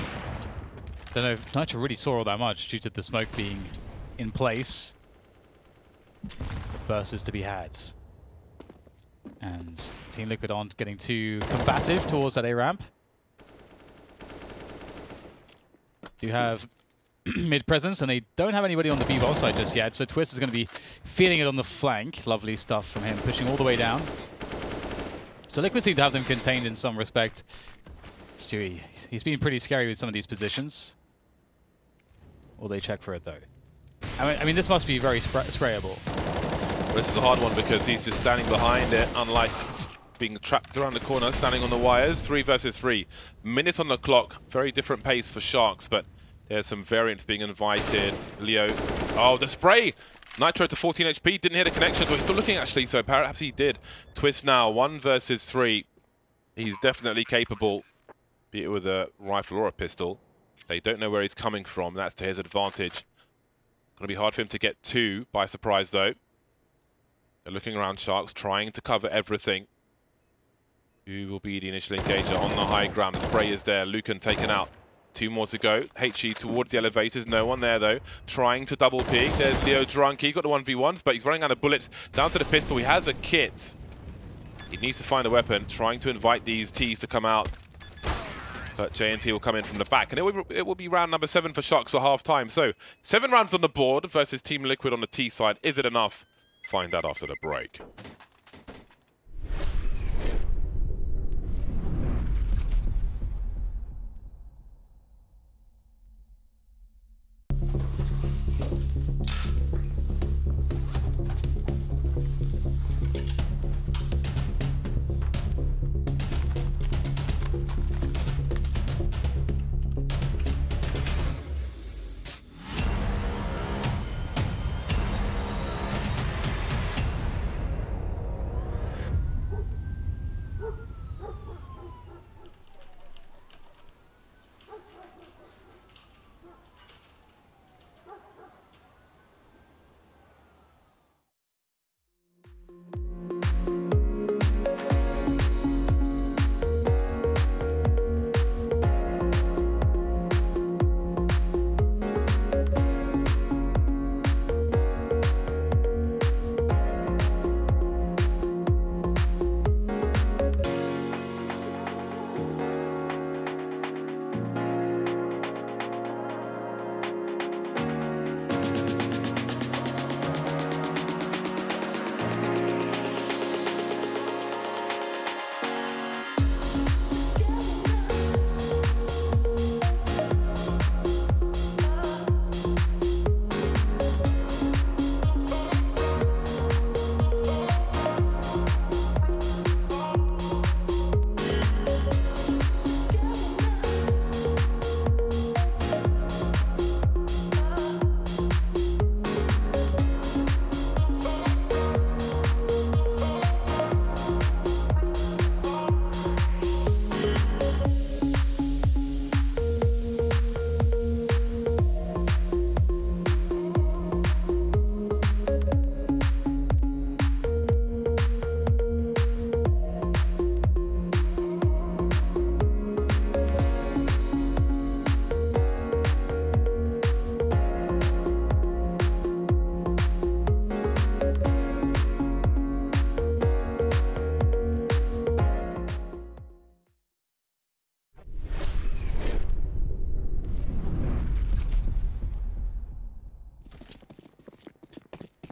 Don't know if nitr0 really saw all that much due to the smoke being in place. Bursts to be had, and Team Liquid aren't getting too combative towards that A ramp. Do have mid presence, and they don't have anybody on the B bomb side just yet. So Twist is going to be feeling it on the flank. Lovely stuff from him, pushing all the way down. So Liquid seem to have them contained in some respect. Stewie, he's been pretty scary with some of these positions. Will they check for it though? I mean, this must be very sprayable. This is a hard one because he's just standing behind it, unlike being trapped around the corner, standing on the wires. 3 versus 3. Minutes on the clock. Very different pace for Sharks, but there's some variance being invited. Leo. Oh, the spray! nitr0 to 14 HP. Didn't hit a connection, but he's still looking actually, so perhaps he did. Twist now. 1 versus 3. He's definitely capable, be it with a rifle or a pistol. They don't know where he's coming from. That's to his advantage. Going to be hard for him to get two by surprise, though. They're looking around, Sharks, trying to cover everything. Who will be the initial engager on the high ground? The spray is there. Lucan taken out. Two more to go. HE towards the elevators. No one there, though. Trying to double peek. There's Leo Drunky. He got the 1v1s, but he's running out of bullets. Down to the pistol. He has a kit. He needs to find a weapon. Trying to invite these Ts to come out. But JNT will come in from the back. And it will be round number 7 for Sharks at half-time. So, 7 rounds on the board versus Team Liquid on the T side. Is it enough? Find out after the break.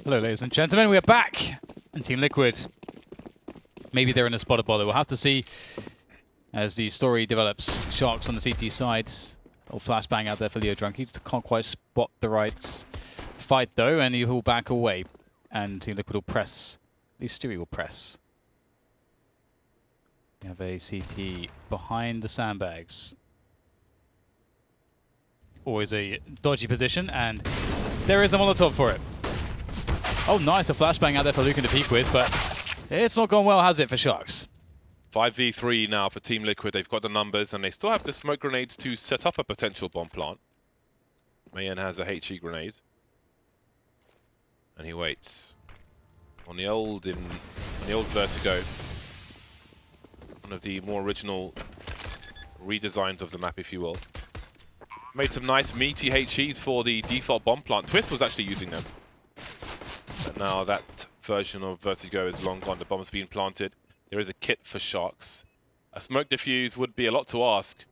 Hello, ladies and gentlemen, we are back. And Team Liquid, maybe they're in a spot of bother. We'll have to see as the story develops. Sharks on the CT side. Little flashbang out there for Leo Drunky. Can't quite spot the right fight, though, and he'll back away. And Team Liquid will press. At least Stewie will press. We have a CT behind the sandbags. Always a dodgy position, and there is a Molotov for it. Oh, nice, a flashbang out there for Lucan to peek with, but it's not gone well, has it, for Sharks? 5v3 now for Team Liquid. They've got the numbers, and they still have the smoke grenades to set up a potential bomb plant. Mayen has a HE grenade. And he waits. On the old Vertigo. One of the more original redesigns of the map, if you will. Made some nice meaty HEs for the default bomb plant. Twist was actually using them. But now that version of Vertigo is long gone. The bomb's been planted. There is a kit for Sharks. A smoke diffuse would be a lot to ask.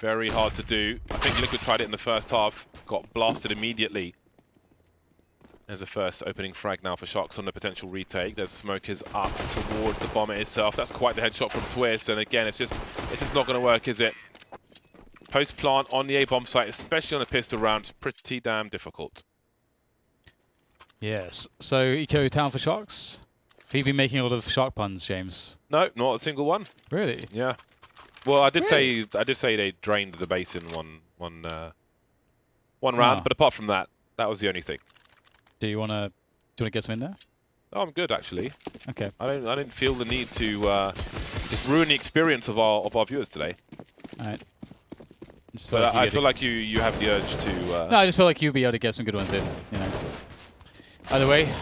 Very hard to do. I think Liquid tried it in the first half. Got blasted immediately. There's a first opening frag now for Sharks on the potential retake. The smoke is up towards the bomber itself. That's quite the headshot from Twist. And again, it's just not going to work, is it? Post plant on the A bomb site, especially on the pistol round, is pretty damn difficult. Yes, so Eco Town for Sharks? Have you been making a lot of shark puns, James? No, not a single one. Really? Yeah. Well, I did say they drained the base in one round, but apart from that, that was the only thing. Do you wanna get some in there? Oh, I'm good actually. Okay. I didn't feel the need to just ruin the experience of our viewers today. Alright. But I feel like you have the urge to... No, I just feel like you'll be able to get some good ones in. You know. Either way,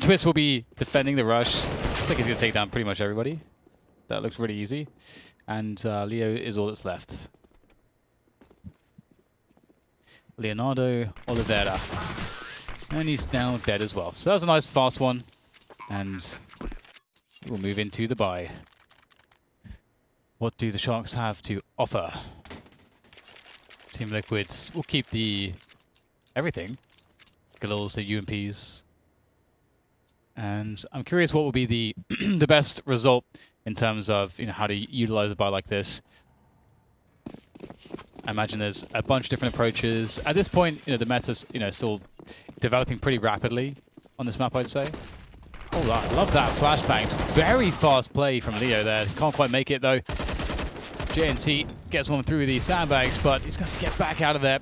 Twist will be defending the rush. Looks like he's going to take down pretty much everybody. That looks really easy. And Leo is all that's left. Leonardo Oliveira. And he's now dead as well. So that was a nice fast one. And we'll move into the bye. What do the Sharks have to offer? Team Liquids will keep the everything. Galils, the UMPs. And I'm curious what will be the the best result in terms of, you know, how to utilize a buy like this. I imagine there's a bunch of different approaches. At this point, you know, the meta's, you know, still developing pretty rapidly on this map, I'd say. Oh, I love that flashbang. Very fast play from Leo there. Can't quite make it, though. JNT gets one through the sandbags, but he's going to get back out of there.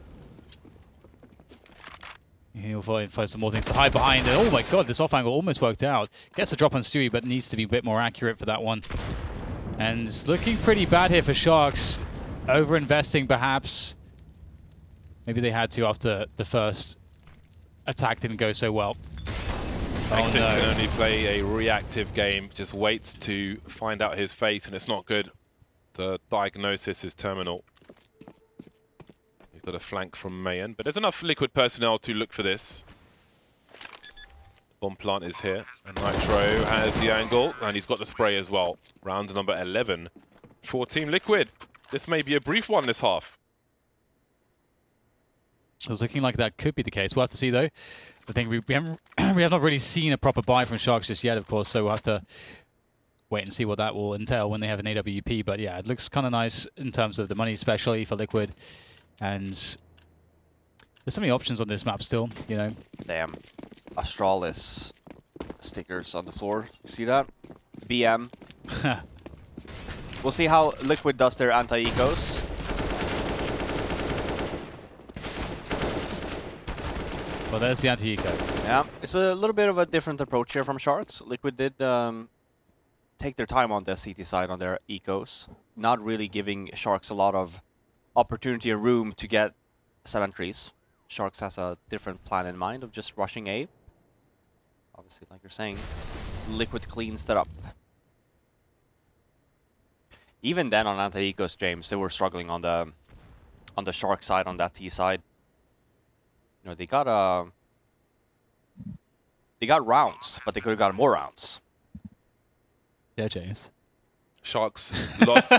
He'll find some more things to hide behind. And oh my god, this off angle almost worked out. Gets a drop on Stewie, but needs to be a bit more accurate for that one. And it's looking pretty bad here for Sharks. Over-investing, perhaps. Maybe they had to after the first attack didn't go so well. Exit can only play a reactive game, just waits to find out his fate, and it's not good. The diagnosis is terminal. We've got a flank from Mayen, but there's enough Liquid personnel to look for this. Bomb plant is here, and nitr0 has the angle, and he's got the spray as well. Round number 11 for Team Liquid. This may be a brief one this half. It's looking like that could be the case. We'll have to see, though. I think we have not really seen a proper buy from Sharks just yet, of course, so we'll have to wait and see what that will entail when they have an AWP. But yeah, it looks kind of nice in terms of the money, especially for Liquid. And there's so many options on this map still, you know. Damn. Astralis stickers on the floor. You see that? BM. We'll see how Liquid does their anti-ecos. Well, there's the anti-eco. Yeah, it's a little bit of a different approach here from Sharks. Liquid did take their time on the CT side on their ecos. Not really giving Sharks a lot of opportunity and room to get 7 trees. Sharks has a different plan in mind of just rushing A. Obviously, like you're saying, Liquid cleans that up. Even then on anti-ecos, James, they were struggling on the Shark side, on that T side. You know, they got rounds, but they could have gotten more rounds. Yeah, James. Sharks lost.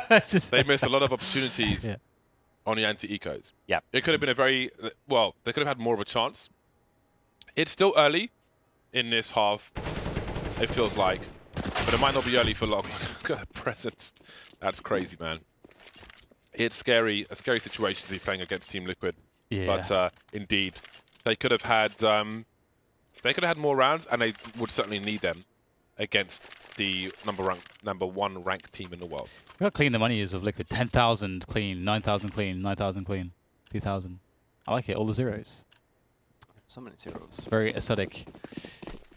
They missed a lot of opportunities on the anti-ecos. Yeah, it could have been a very well. They could have had more of a chance. It's still early in this half. It feels like. But it might not be early for long. Look at that presence. That's crazy, man. It's scary. A scary situation to be playing against Team Liquid. Yeah. But indeed, they could have had more rounds, and they would certainly need them against the number one ranked team in the world. Look how clean the money is of Liquid. 10,000 clean, 9,000 clean, 9,000 clean, 2,000. I like it. All the zeros. So many zeros. It's very aesthetic.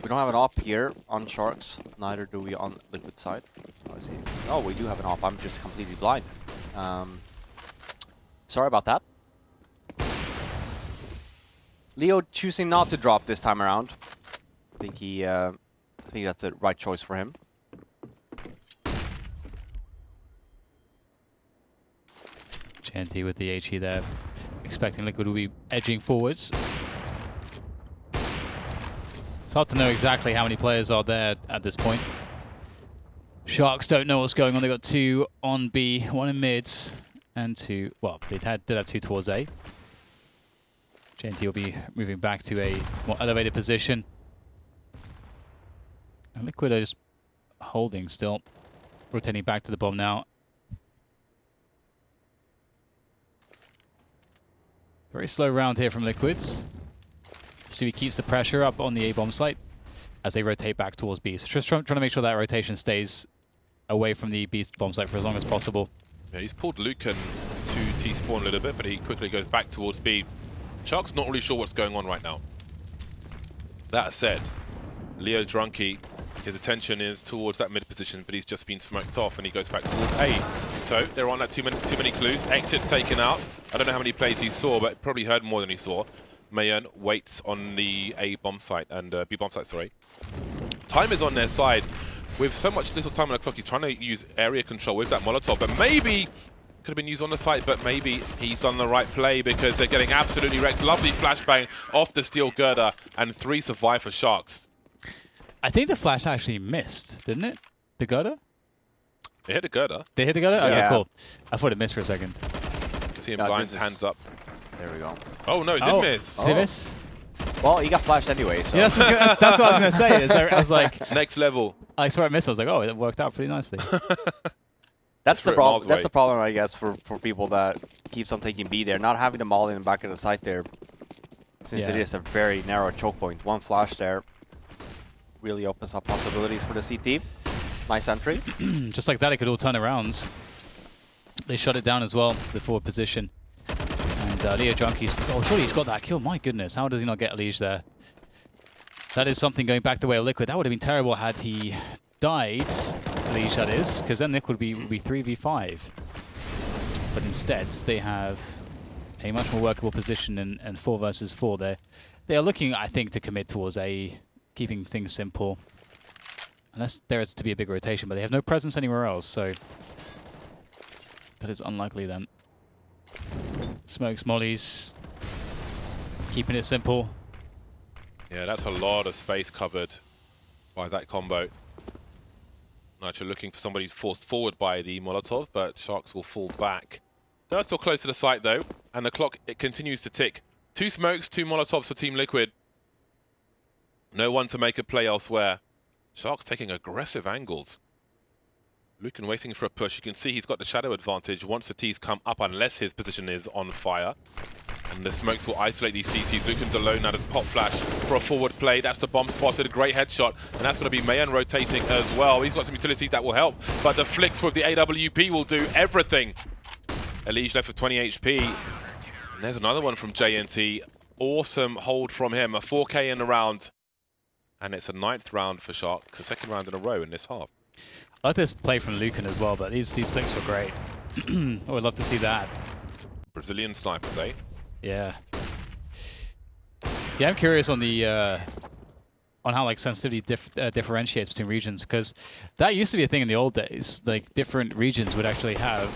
We don't have an op here on Sharks, neither do we on Liquid side. Oh, we do have an op. I'm just completely blind. Sorry about that. Leo choosing not to drop this time around. I think he, I think that's the right choice for him. JNT with the HE there, expecting Liquid will be edging forwards. It's hard to know exactly how many players are there at this point. Sharks don't know what's going on. They've got 2 on B, 1 in mid, and 2... Well, they did have 2 towards A. JNT will be moving back to a more elevated position. And Liquid are just holding still. Rotating back to the bomb now. Very slow round here from Liquids. So he keeps the pressure up on the A-bomb site as they rotate back towards B. So just trying to make sure that rotation stays away from the B-bomb site for as long as possible. Yeah, he's pulled Lucan to T-spawn a little bit, but he quickly goes back towards B. Shark's not really sure what's going on right now. That said, Leo Drunky, his attention is towards that mid position, but he's just been smoked off and he goes back towards A. So there aren't like, too many clues. Exit's taken out. I don't know how many plays he saw, but probably heard more than he saw. Mayen waits on the A bomb site and B bomb site, sorry. Time is on their side. With so much little time on the clock, he's trying to use area control with that Molotov, but maybe could have been used on the site, but maybe he's done the right play because they're getting absolutely wrecked. Lovely flashbang off the steel girder, and 3 survive for Sharks. I think the flash actually missed, didn't it? The girder? They hit the girder. They hit the girder? Yeah. Okay, cool. I thought it missed for a second. You can see him blind, hands up. There we go. Oh, no, it did miss. Did it miss? Well, he got flashed anyway, so... Yeah, that's what I was going to say. Is I was like... Next level. I saw it miss. I was like, oh, it worked out pretty nicely. That's the problem, I guess, for people that keeps on taking B there, not having them all in the back of the site there, since it is a very narrow choke point. One flash there really opens up possibilities for the CT. Nice entry. Just like that, it could all turn around. They shut it down as well, the forward position. And Leo Drunky's... Oh, surely he's got that kill. My goodness, how does he not get Elige there? That is something going back the way of Liquid. That would have been terrible had he died. Elige, that is, because then Nick would be 3v5. But instead, they have a much more workable position in 4v4 there. They are looking, I think, to commit towards A, keeping things simple. Unless there is to be a big rotation, but they have no presence anywhere else, so that is unlikely then. Smokes, mollies, keeping it simple. Yeah, that's a lot of space covered by that combo. Nitr0 looking for somebody forced forward by the Molotov, but Sharks will fall back. They're still close to the site though, and the clock, it continues to tick. 2 smokes, 2 Molotovs for Team Liquid. No one to make a play elsewhere. Sharks taking aggressive angles. Lucan waiting for a push. You can see he's got the shadow advantage once the T's come up, unless his position is on fire. And the smokes will isolate these CTs. Lucan's alone now. There's pop flash for a forward play. That's the bomb spotted. A great headshot. And that's going to be Mayen rotating as well. He's got some utility that will help. But the flicks with the AWP will do everything. Elige left with 20 HP. And there's another one from JNT. Awesome hold from him. A 4K in the round. And it's a 9th round for Sharks. The 2nd round in a row in this half. I like this play from Lucan as well, but these flicks were great. Oh, I'd love to see that. Brazilian snipers, eh? Yeah. Yeah, I'm curious on the on how like sensitivity differentiates between regions, because that used to be a thing in the old days. Like different regions would actually have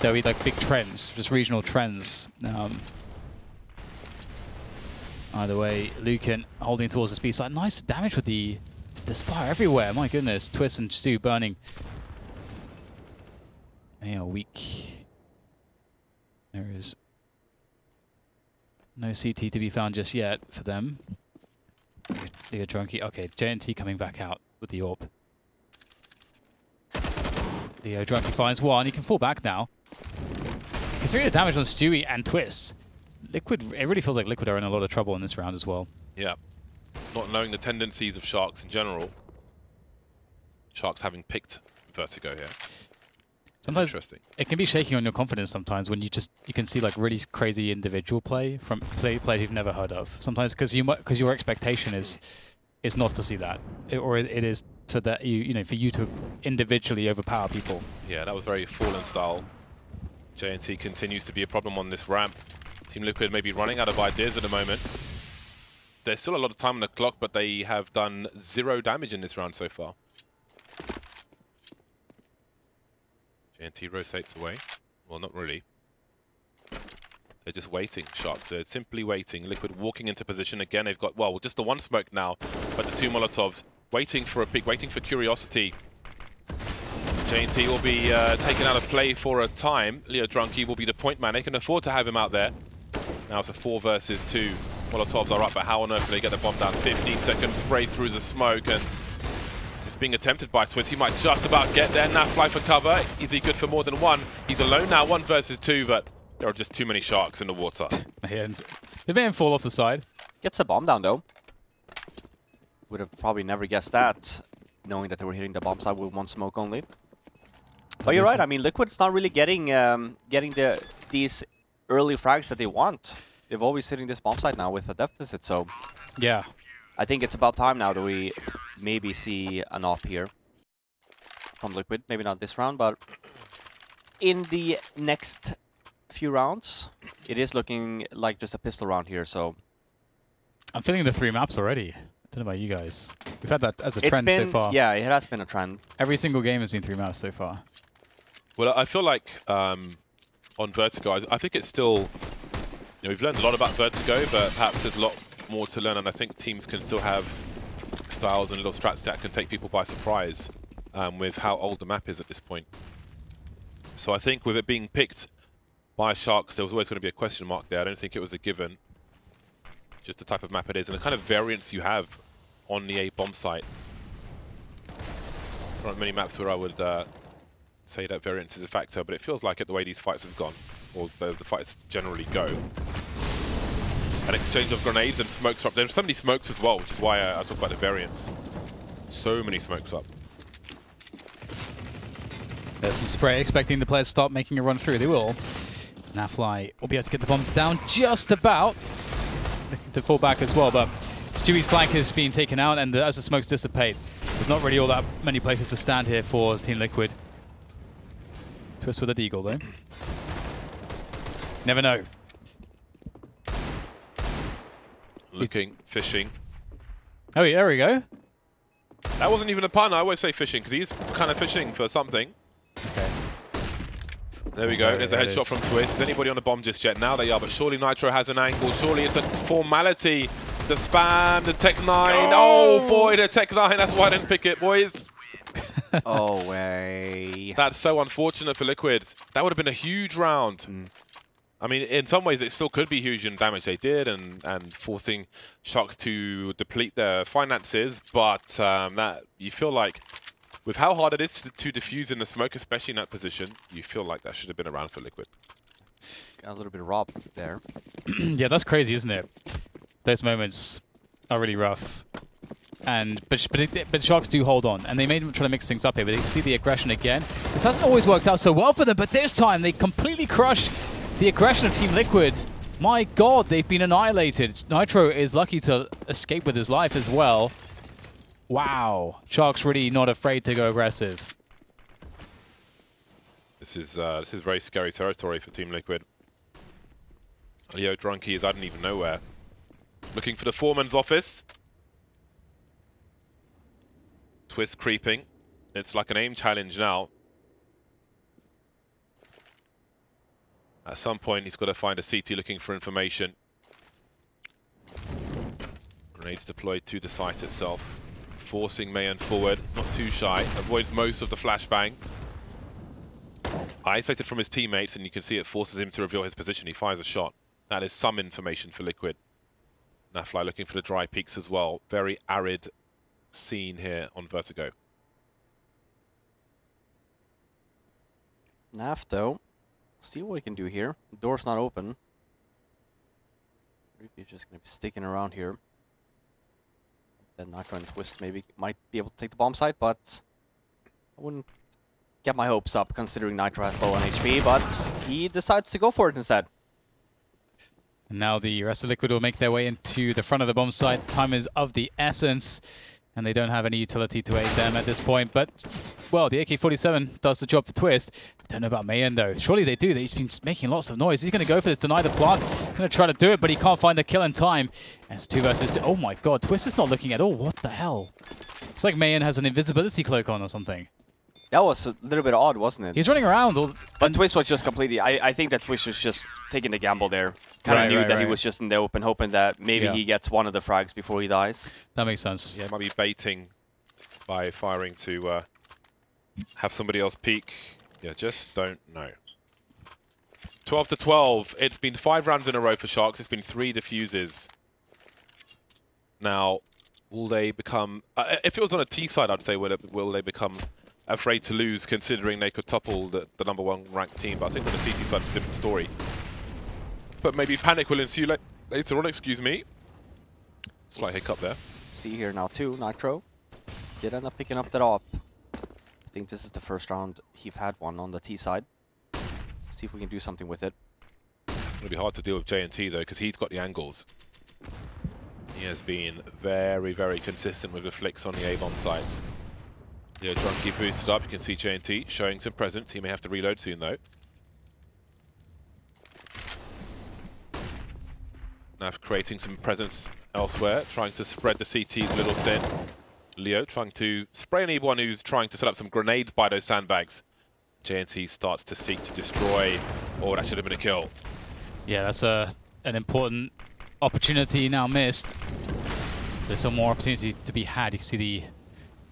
there would be like big trends, just regional trends. Either way, Lucan holding towards the speed side. Nice damage with the fire everywhere. My goodness, Twist and Stu burning. They are weak. There is no CT to be found just yet for them. Leo Drunky. Okay, JNT coming back out with the AWP. Leo Drunky finds one. He can fall back now. Considering the damage on Stewie and Twist, Liquid, it really feels like Liquid are in a lot of trouble in this round as well. Yeah. Not knowing the tendencies of Sharks in general. Sharks having picked Vertigo here. Sometimes it can be shaking on your confidence sometimes when you can see like really crazy individual play from players you've never heard of. Sometimes because your expectation is not to see that, it is for that you to individually overpower people. Yeah, that was very Fallen style. JNT continues to be a problem on this ramp. Team Liquid may be running out of ideas at the moment. There's still a lot of time on the clock, but they have done 0 damage in this round so far. JNT rotates away. Well, not really. They're just waiting, Sharks. They're simply waiting. Liquid walking into position again. They've got, well, just the one smoke now, but the 2 Molotovs. Waiting for a pick, waiting for curiosity. JNT will be taken out of play for a time. Leo Drunky will be the point man. They can afford to have him out there. Now it's a 4 versus 2. Molotovs are up, but how on earth do they get the bomb down? 15-second spray through the smoke, and being attempted by Twist. He might just about get there. Now fly for cover. Is he good for more than one? He's alone now, 1 versus 2, but there are just too many Sharks in the water. They made him fall off the side. Gets a bomb down though. Would have probably never guessed that, knowing that they were hitting the bomb side with 1 smoke only. But you're right. I mean, Liquid's not really getting these early frags that they want. They've always hitting this bomb side now with a deficit. So yeah, I think it's about time now that we maybe see an off here. from Liquid. Maybe not this round, but in the next few rounds, it is looking like just a pistol round here, so... I'm feeling the three maps already. I don't know about you guys. We've had that as a trend so far. Yeah, it has been a trend. Every single game has been three maps so far. Well, I feel like on Vertigo, I think it's still... You know, we've learned a lot about Vertigo, but perhaps there's a lot more to learn, and I think teams can still have styles and little strats that can take people by surprise with how old the map is at this point. So I think with it being picked by Sharks, there was always going to be a question mark there. I don't think it was a given. Just the type of map it is and the kind of variance you have on the A bomb site. There aren't many maps where I would say that variance is a factor, but it feels like it the way these fights have gone, or the fights generally go. An exchange of grenades and smokes up. There's so many smokes as well, which is why I talk about the variance. So many smokes up. There's some spray expecting the players to start making a run through. They will. Nafly will be able to get the bomb down just about. Looking to fall back as well, but Stewie's flank is being taken out, and as the smokes dissipate, there's not really all that many places to stand here for Team Liquid. Twist with a deagle, though. Never know. Looking, fishing. Oh, yeah, there we go. That wasn't even a pun. I always say fishing because he's kind of fishing for something. Okay. There we go. There's a headshot from Twist. Is anybody on the bomb just yet? Now they are, but surely nitr0 has an angle. Surely it's a formality. The spam, the Tech9. Oh, oh boy, the Tech9. That's why I didn't pick it, boys. Oh, way. That's so unfortunate for Liquid. That would have been a huge round. Mm. I mean, in some ways, it still could be huge in damage they did and forcing Sharks to deplete their finances, but that you feel like, with how hard it is to defuse in the smoke, especially in that position, you feel like that should have been around for Liquid. Got a little bit robbed there. Yeah, that's crazy, isn't it? Those moments are really rough. But Sharks do hold on, and they may try to mix things up here, but you see the aggression again. This hasn't always worked out so well for them, but this time they completely crush the aggression of Team Liquid. My god, they've been annihilated. nitr0 is lucky to escape with his life as well. Wow. Sharks really not afraid to go aggressive. This is very scary territory for Team Liquid. Leo Drunky is I don't even know where. Looking for the foreman's office. Twist creeping. It's like an aim challenge now. At some point, he's got to find a CT looking for information. Grenades deployed to the site itself. Forcing Mayen forward, not too shy. Avoids most of the flashbang. Isolated from his teammates, and you can see it forces him to reveal his position. He fires a shot. That is some information for Liquid. Nafly looking for the dry peaks as well. Very arid scene here on Vertigo. NAF, though. See what we can do here. The door's not open. He's just going to be sticking around here. Then nitr0 and Twist maybe might be able to take the bomb site, but I wouldn't get my hopes up considering nitr0 has low on HP, but he decides to go for it instead. And now the rest of Liquid will make their way into the front of the bomb site. The time is of the essence, and they don't have any utility to aid them at this point, but... Well, the AK-47 does the job for Twist. I don't know about Mayen, though. Surely they do. He's been making lots of noise. He's going to go for this, deny the plant. He's going to try to do it, but he can't find the kill in time. And it's 2 versus 2. Oh, my God. Twist is not looking at all. What the hell? It's like Mayen has an invisibility cloak on or something. That was a little bit odd, wasn't it? He's running around. But Twist was just completely... I think that Twist was just taking the gamble there. Kind of knew that he was just in the open, hoping that maybe he gets one of the frags before he dies. That makes sense. Yeah, might be baiting by firing to... have somebody else peek. Yeah, just don't know. 12 to 12. It's been 5 rounds in a row for Sharks. It's been 3 defuses. Now, will they become... if it was on a T side, I'd say, will they become afraid to lose, considering they could topple the #1 ranked team. But I think on the CT side, it's a different story. But maybe panic will ensue later on, excuse me. Slight hiccup there. See here now, too. nitr0 did end up picking up that AWP. I think this is the first round he's had one on the T side. See if we can do something with it. It's going to be hard to deal with JNT though, because he's got the angles. He has been very, very consistent with the flicks on the A-bomb site. Leo Drunky boosted up. You can see JNT showing some presence. He may have to reload soon, though. NAF creating some presence elsewhere, trying to spread the CTs a little thin. Leo trying to spray anyone who's trying to set up some grenades by those sandbags. JNT starts to seek to destroy. Oh, that should have been a kill. Yeah, that's an important opportunity now missed. There's some more opportunity to be had. You can see the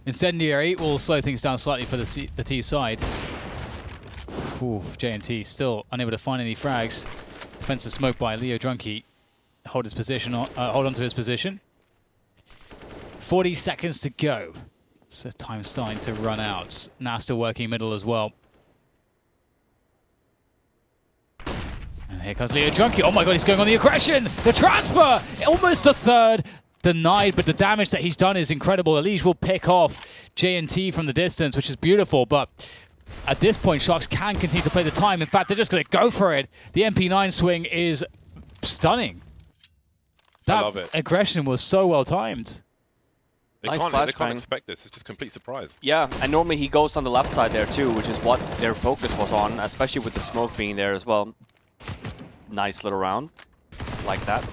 incendiary will slow things down slightly for the T side. Oof, JNT still unable to find any frags. Defensive smoke by Leo Drunky. Hold on to his position. 40 seconds to go. So time's starting to run out. Now still working middle as well. And here comes Leo Drunky. Oh my god, he's going on the aggression! The transfer! Almost the third denied, but the damage that he's done is incredible. Elige will pick off JNT from the distance, which is beautiful, but at this point, Sharks can continue to play the time. In fact, they're just going to go for it. The MP9 swing is stunning. That I love it. Aggression was so well timed. They can't expect this. It's just complete surprise. Yeah, and normally he goes on the left side there too, which is what their focus was on, especially with the smoke being there as well. Nice little round, like that.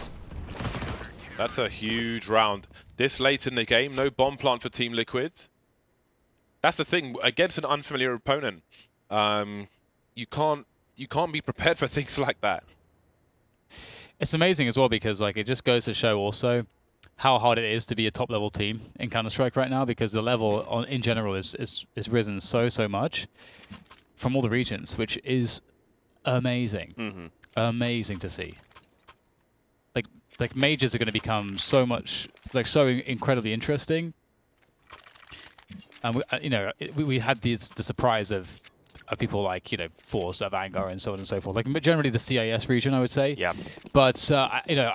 That's a huge round. This late in the game, no bomb plant for Team Liquid. That's the thing against an unfamiliar opponent. You can't be prepared for things like that. It's amazing as well because like it just goes to show also how hard it is to be a top-level team in Counter-Strike right now, because the level in general is risen so much from all the regions, which is amazing. Amazing to see. Like majors are going to become so much, like so incredibly interesting. And we, you know, we had the surprise of people like, you know, Force, of Vanguard, and so on and so forth. Like generally the CIS region, I would say. Yeah. But you know,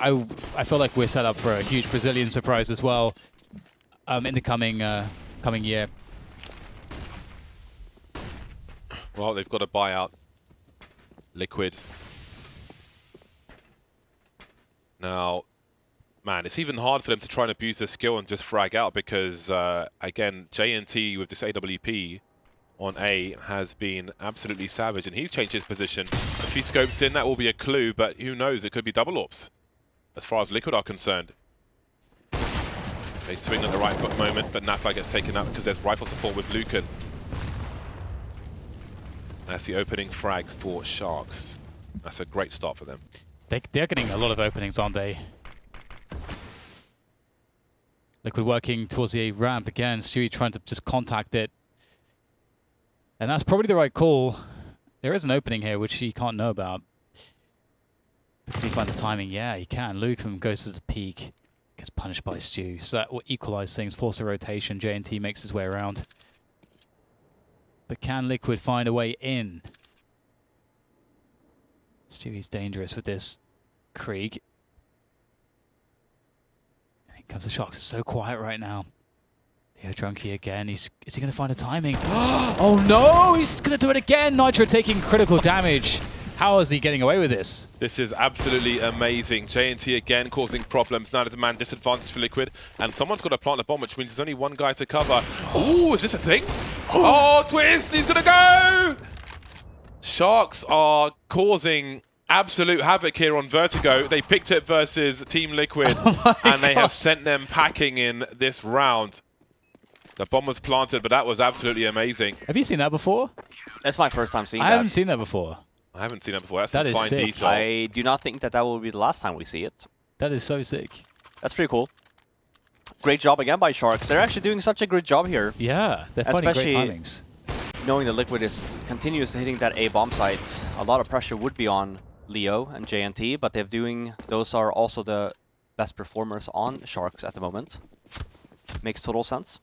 I feel like we're set up for a huge Brazilian surprise as well in the coming year. Well, they've got to buy out Liquid. Now, man, it's even hard for them to try and abuse their skill and just frag out because, again, JNT with this AWP on A has been absolutely savage, and he's changed his position. If he scopes in, that will be a clue, but who knows, it could be double ops as far as Liquid are concerned. They swing at the right foot moment, but Nafla gets taken out because there's rifle support with Lucan. That's the opening frag for Sharks. That's a great start for them. They're getting a lot of openings, aren't they? Liquid working towards the ramp again. Stewie trying to just contact it. And that's probably the right call. There is an opening here, which he can't know about. Can he find the timing? Yeah, he can. Lucan goes to the peak. Gets punished by Stew. So that will equalize things, force a rotation. JNT makes his way around. But can Liquid find a way in? Stewie's dangerous with this Krieg. And here comes the Sharks. It's so quiet right now. Leo Drunky again. Is he going to find a timing? Oh no! He's going to do it again! nitr0 taking critical damage. How is he getting away with this? This is absolutely amazing. JNT again causing problems. Now there's a man disadvantage for Liquid. And someone's got to plant a bomb, which means there's only one guy to cover. Oh, is this a thing? Oh, Twist! He's going to go! Sharks are causing absolute havoc here on Vertigo. They picked it versus Team Liquid, and they have sent them packing in this round. The bomb was planted, but that was absolutely amazing. Have you seen that before? That's my first time seeing that. I haven't seen that before. I haven't seen that before. That's some fine detail. I do not think that will be the last time we see it. That is so sick. That's pretty cool. Great job again by Sharks. They're actually doing such a great job here. Yeah, they're finding great timings. Knowing that Liquid is continuously hitting that A bomb site, a lot of pressure would be on Leo and JNT, but those are also the best performers on Sharks at the moment. Makes total sense.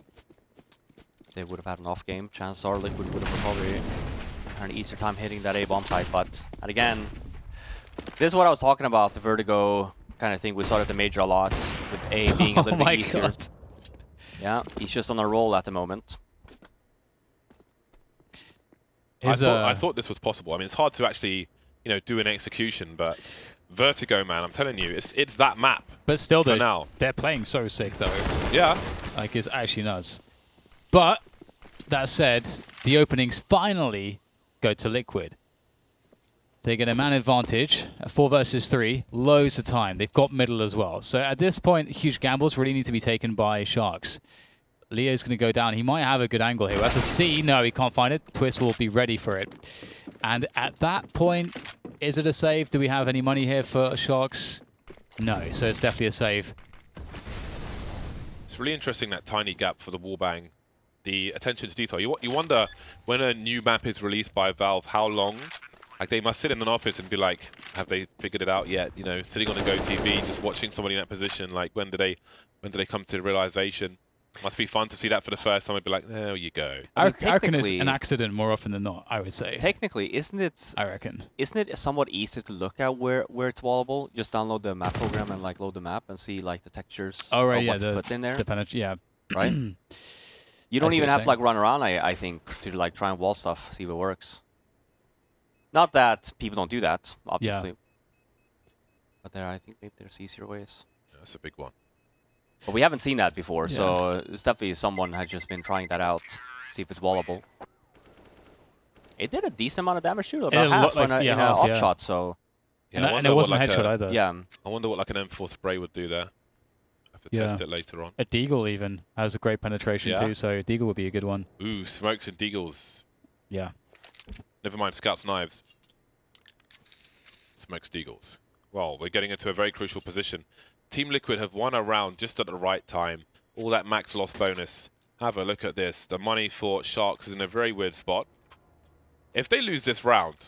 They would have had an off game. Chances are Liquid would have probably had an easier time hitting that A bomb site, but and again, this is what I was talking about, the Vertigo kind of thing. We saw at the major a lot, with A being a little bit easier. God. Yeah, he's just on a roll at the moment. I thought this was possible. I mean, it's hard to actually, you know, do an execution, but Vertigo, man, I'm telling you, it's that map. But still, they're playing so sick, though. Yeah, like it's actually nuts. But That said, the openings finally go to Liquid. They get a man advantage, 4 versus 3, loads of time. They've got middle as well. So at this point, huge gambles really need to be taken by Sharks. Leo's going to go down. He might have a good angle here. We'll have to see. No, he can't find it. Twist will be ready for it. And at that point, is it a save? Do we have any money here for Sharks? No, so it's definitely a save. It's really interesting, that tiny gap for the wallbang. The attention to detail. You wonder, when a new map is released by Valve, how long? Like, they must sit in an office and be like, have they figured it out yet? You know, sitting on a GoTV, just watching somebody in that position. Like, when do they come to the realization? Must be fun to see that for the first time and be like, there you go. I reckon it's an accident more often than not, I would say. Technically, isn't it... I reckon. Isn't it somewhat easy to look at where it's wallable? Just download the map program and, like, load the map and see, like, the textures to put in there. Yeah. Right? You don't even have to, like, run around, I think, to, like, try and wall stuff, see if it works. Not that people don't do that, obviously. Yeah. But there, I think there's easier ways. Yeah, that's a big one. But we haven't seen that before, yeah. So it's definitely someone had just been trying that out, see if it's wallable. It did a decent amount of damage too, about half on an off shot, so... Yeah, and it wasn't like a headshot either. Yeah. I wonder what like an M4 spray would do there. I have to test it later on. A Deagle even has a great penetration too, so Deagle would be a good one. Ooh, smokes and Deagles. Yeah. Never mind, Scout's Knives. Smokes Deagles. Well, we're getting into a very crucial position. Team Liquid have won a round just at the right time. All that max loss bonus. Have a look at this. The money for Sharks is in a very weird spot. If they lose this round,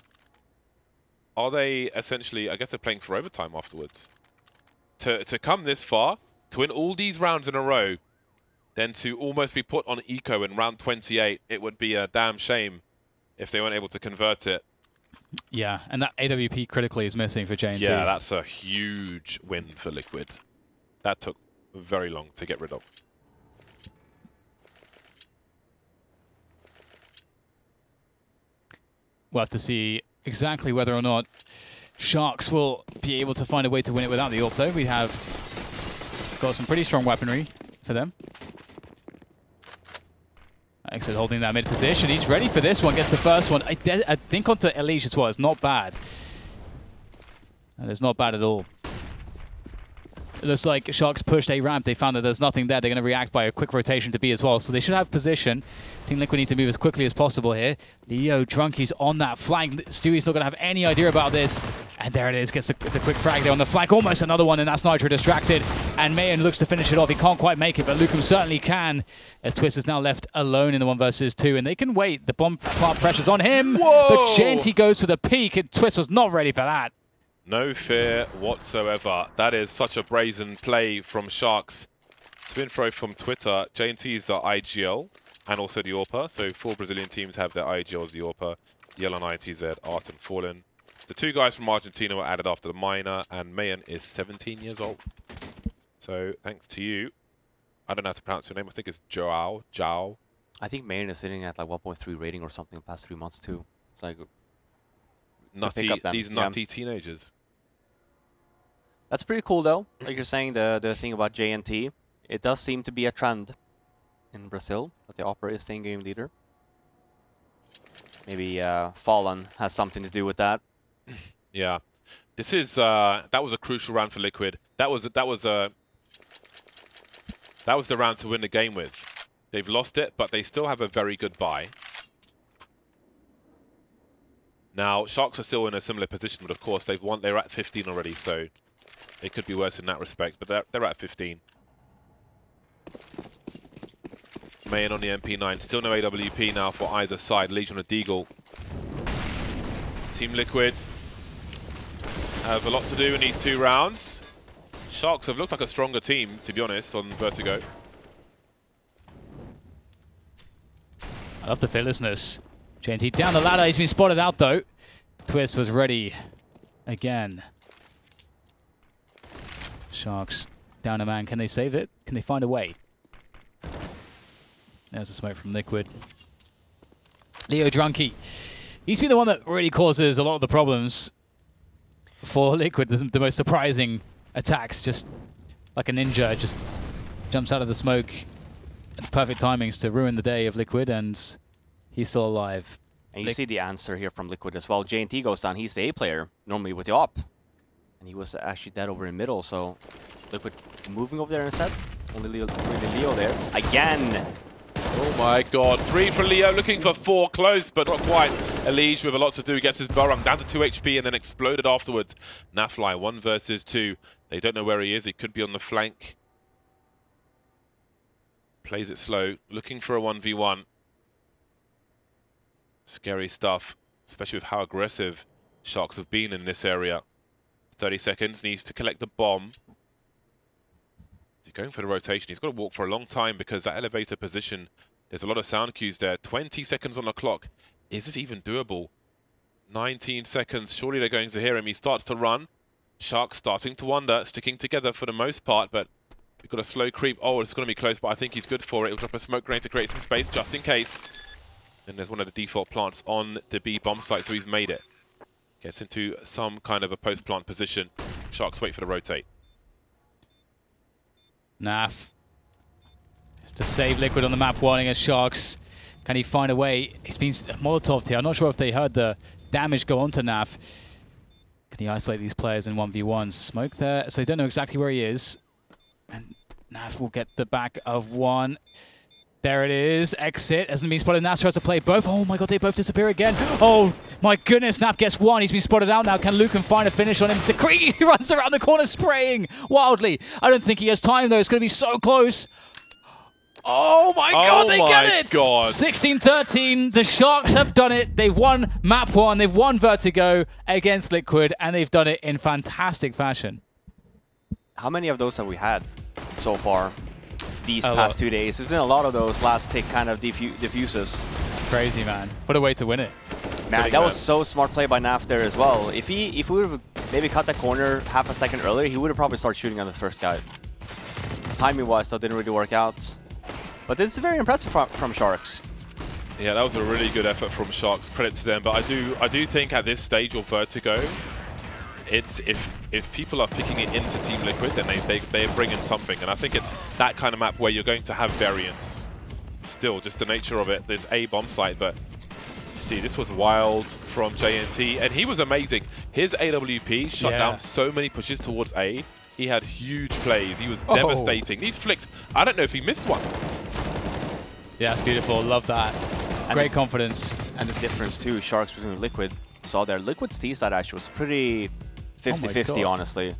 are they essentially... I guess they're playing for overtime afterwards. To come this far, to win all these rounds in a row, then to almost be put on eco in round 28, it would be a damn shame if they weren't able to convert it. Yeah, and that AWP critically is missing for JNT. Yeah, that's a huge win for Liquid. That took very long to get rid of. We'll have to see exactly whether or not Sharks will be able to find a way to win it without the AWP, though. We have got some pretty strong weaponry for them. Exit holding that mid position. He's ready for this one. Gets the first one. I think onto Elige as well. It's not bad. That is not bad at all. It looks like Sharks pushed a ramp. They found that there's nothing there. They're going to react by a quick rotation to B as well. So they should have position. Team Liquid need to move as quickly as possible here. Leo Drunky's on that flank. Stewie's not going to have any idea about this. And there it is. Gets the quick frag there on the flank. Almost another one, and that's nitr0 distracted. And Mayen looks to finish it off. He can't quite make it, but Lucan certainly can. As Twist is now left alone in the 1 versus 2, and they can wait. The bomb plant pressure's on him. Whoa! But JNT goes for the peak, and Twist was not ready for that. No fear whatsoever. That is such a brazen play from Sharks. Spin throw from Twitter. JNT is the IGL and also the AWPer. So 4 Brazilian teams have their IGLs, the AWPer, Yell and INTZ, Art and Fallen. The 2 guys from Argentina were added after the minor, and Mayen is 17 years old. So thanks to you. I don't know how to pronounce your name. I think it's Joao. Joao. I think Mayen is sitting at like 1.3 rating or something the past 3 months too. It's like nutty teenagers. That's pretty cool, though. Like you're saying, the thing about JNT, it does seem to be a trend in Brazil that the AWPer is staying game leader. Maybe Fallen has something to do with that. Yeah, this is that was a crucial round for Liquid. That was the round to win the game with. They've lost it, but they still have a very good bye. Now Sharks are still in a similar position, but of course they've won. They're at 15 already, so. It could be worse in that respect, but they're at 15. Mayen on the MP9. Still no AWP now for either side. Legion of Deagle. Team Liquid have a lot to do in these 2 rounds. Sharks have looked like a stronger team, to be honest, on Vertigo. I love the fearlessness. JNT down the ladder. He's been spotted out, though. Twist was ready again. Sharks down a man. Can they save it? Can they find a way? There's a smoke from Liquid. Leo Drunky. He's been the one that really causes a lot of the problems for Liquid. The most surprising attacks. Just like a ninja. Just jumps out of the smoke. Perfect timings to ruin the day of Liquid, and he's still alive. And you see the answer here from Liquid as well. JNT goes down, he's the A player, normally with the op. And he was actually dead over in middle, so Liquid moving over there instead. Only Leo there. Again! Oh my god, 3 for Leo, looking for 4, close but not quite. Elige with a lot to do, gets his Barung down to 2 HP and then exploded afterwards. Nafly, 1 versus 2. They don't know where he is, he could be on the flank. Plays it slow, looking for a 1v1. Scary stuff, especially with how aggressive Sharks have been in this area. 30 seconds, needs to collect the bomb. He's going for the rotation. He's got to walk for a long time because that elevator position, there's a lot of sound cues there. 20 seconds on the clock. Is this even doable? 19 seconds. Surely they're going to hear him. He starts to run. Sharks starting to wander, sticking together for the most part, but we've got a slow creep. Oh, it's going to be close, but I think he's good for it. He'll drop a smoke grenade to create some space just in case. And there's one of the default plants on the B bomb site, so he's made it. Gets into some kind of a post-plant position. Sharks wait for the rotate. NAF to save Liquid on the map, warning as Sharks. Can he find a way? He's been Molotov'd here. I'm not sure if they heard the damage go onto NAF. Can he isolate these players in 1v1? Smoke there, so they don't know exactly where he is. And NAF will get the back of one. There it is. Exit hasn't been spotted. NAF tries to play both. Oh my god, they both disappear again. Oh my goodness, NAF gets one. He's been spotted out now. Can Lucan find a finish on him? The Kree runs around the corner spraying wildly. I don't think he has time though. It's going to be so close. Oh my god, they get it! 16-13. The Sharks have done it. They've won map one. They've won Vertigo against Liquid, and they've done it in fantastic fashion. How many of those have we had so far? These past 2 days. There's been a lot of those last tick kind of diffuses. It's crazy, man. What a way to win it. Man, that was so smart play by NAF there as well. If we would have maybe cut that corner half a second earlier, he would have probably started shooting on the first guy. Timing-wise, that didn't really work out. But this is very impressive from Sharks. Yeah, that was a really good effort from Sharks. Credit to them. But I do think at this stage of Vertigo, it's if people are picking it into Team Liquid, then they bring in something, and I think it's that kind of map where you're going to have variance. Still, just the nature of it. There's a bomb site, but see, this was wild from JNT, and he was amazing. His AWP shut down so many pushes towards A. He had huge plays. He was devastating. These flicks. I don't know if he missed one. Yeah, that's beautiful. Love that. And great confidence and the difference too. Sharks between Liquid saw there. Liquid's T side actually was pretty. 50-50, honestly.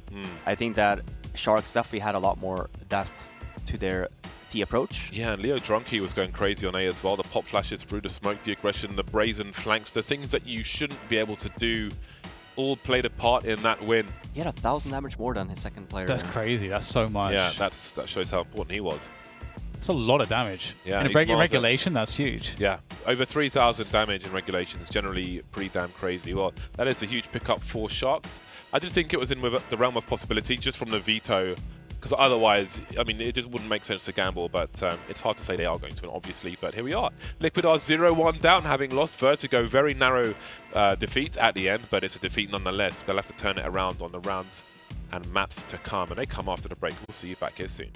I think that Sharks definitely had a lot more depth to their T approach. Yeah, and Leo Drunky was going crazy on A as well. The pop flashes through, the smoke, the aggression, the brazen flanks, the things that you shouldn't be able to do all played a part in that win. He had 1,000 damage more than his second player. That's crazy. That's so much. Yeah, that shows how important he was. That's a lot of damage. Yeah, in regulation, that's huge. Yeah, over 3,000 damage in regulation is generally pretty damn crazy. Well, that is a huge pickup for Sharks. I did think it was in with the realm of possibility just from the veto, because otherwise, I mean, it just wouldn't make sense to gamble, but it's hard to say they are going to win, obviously, but here we are. Liquid are 0-1 down, having lost Vertigo. Very narrow defeat at the end, but it's a defeat nonetheless. They'll have to turn it around on the rounds and maps to come, and they come after the break. We'll see you back here soon.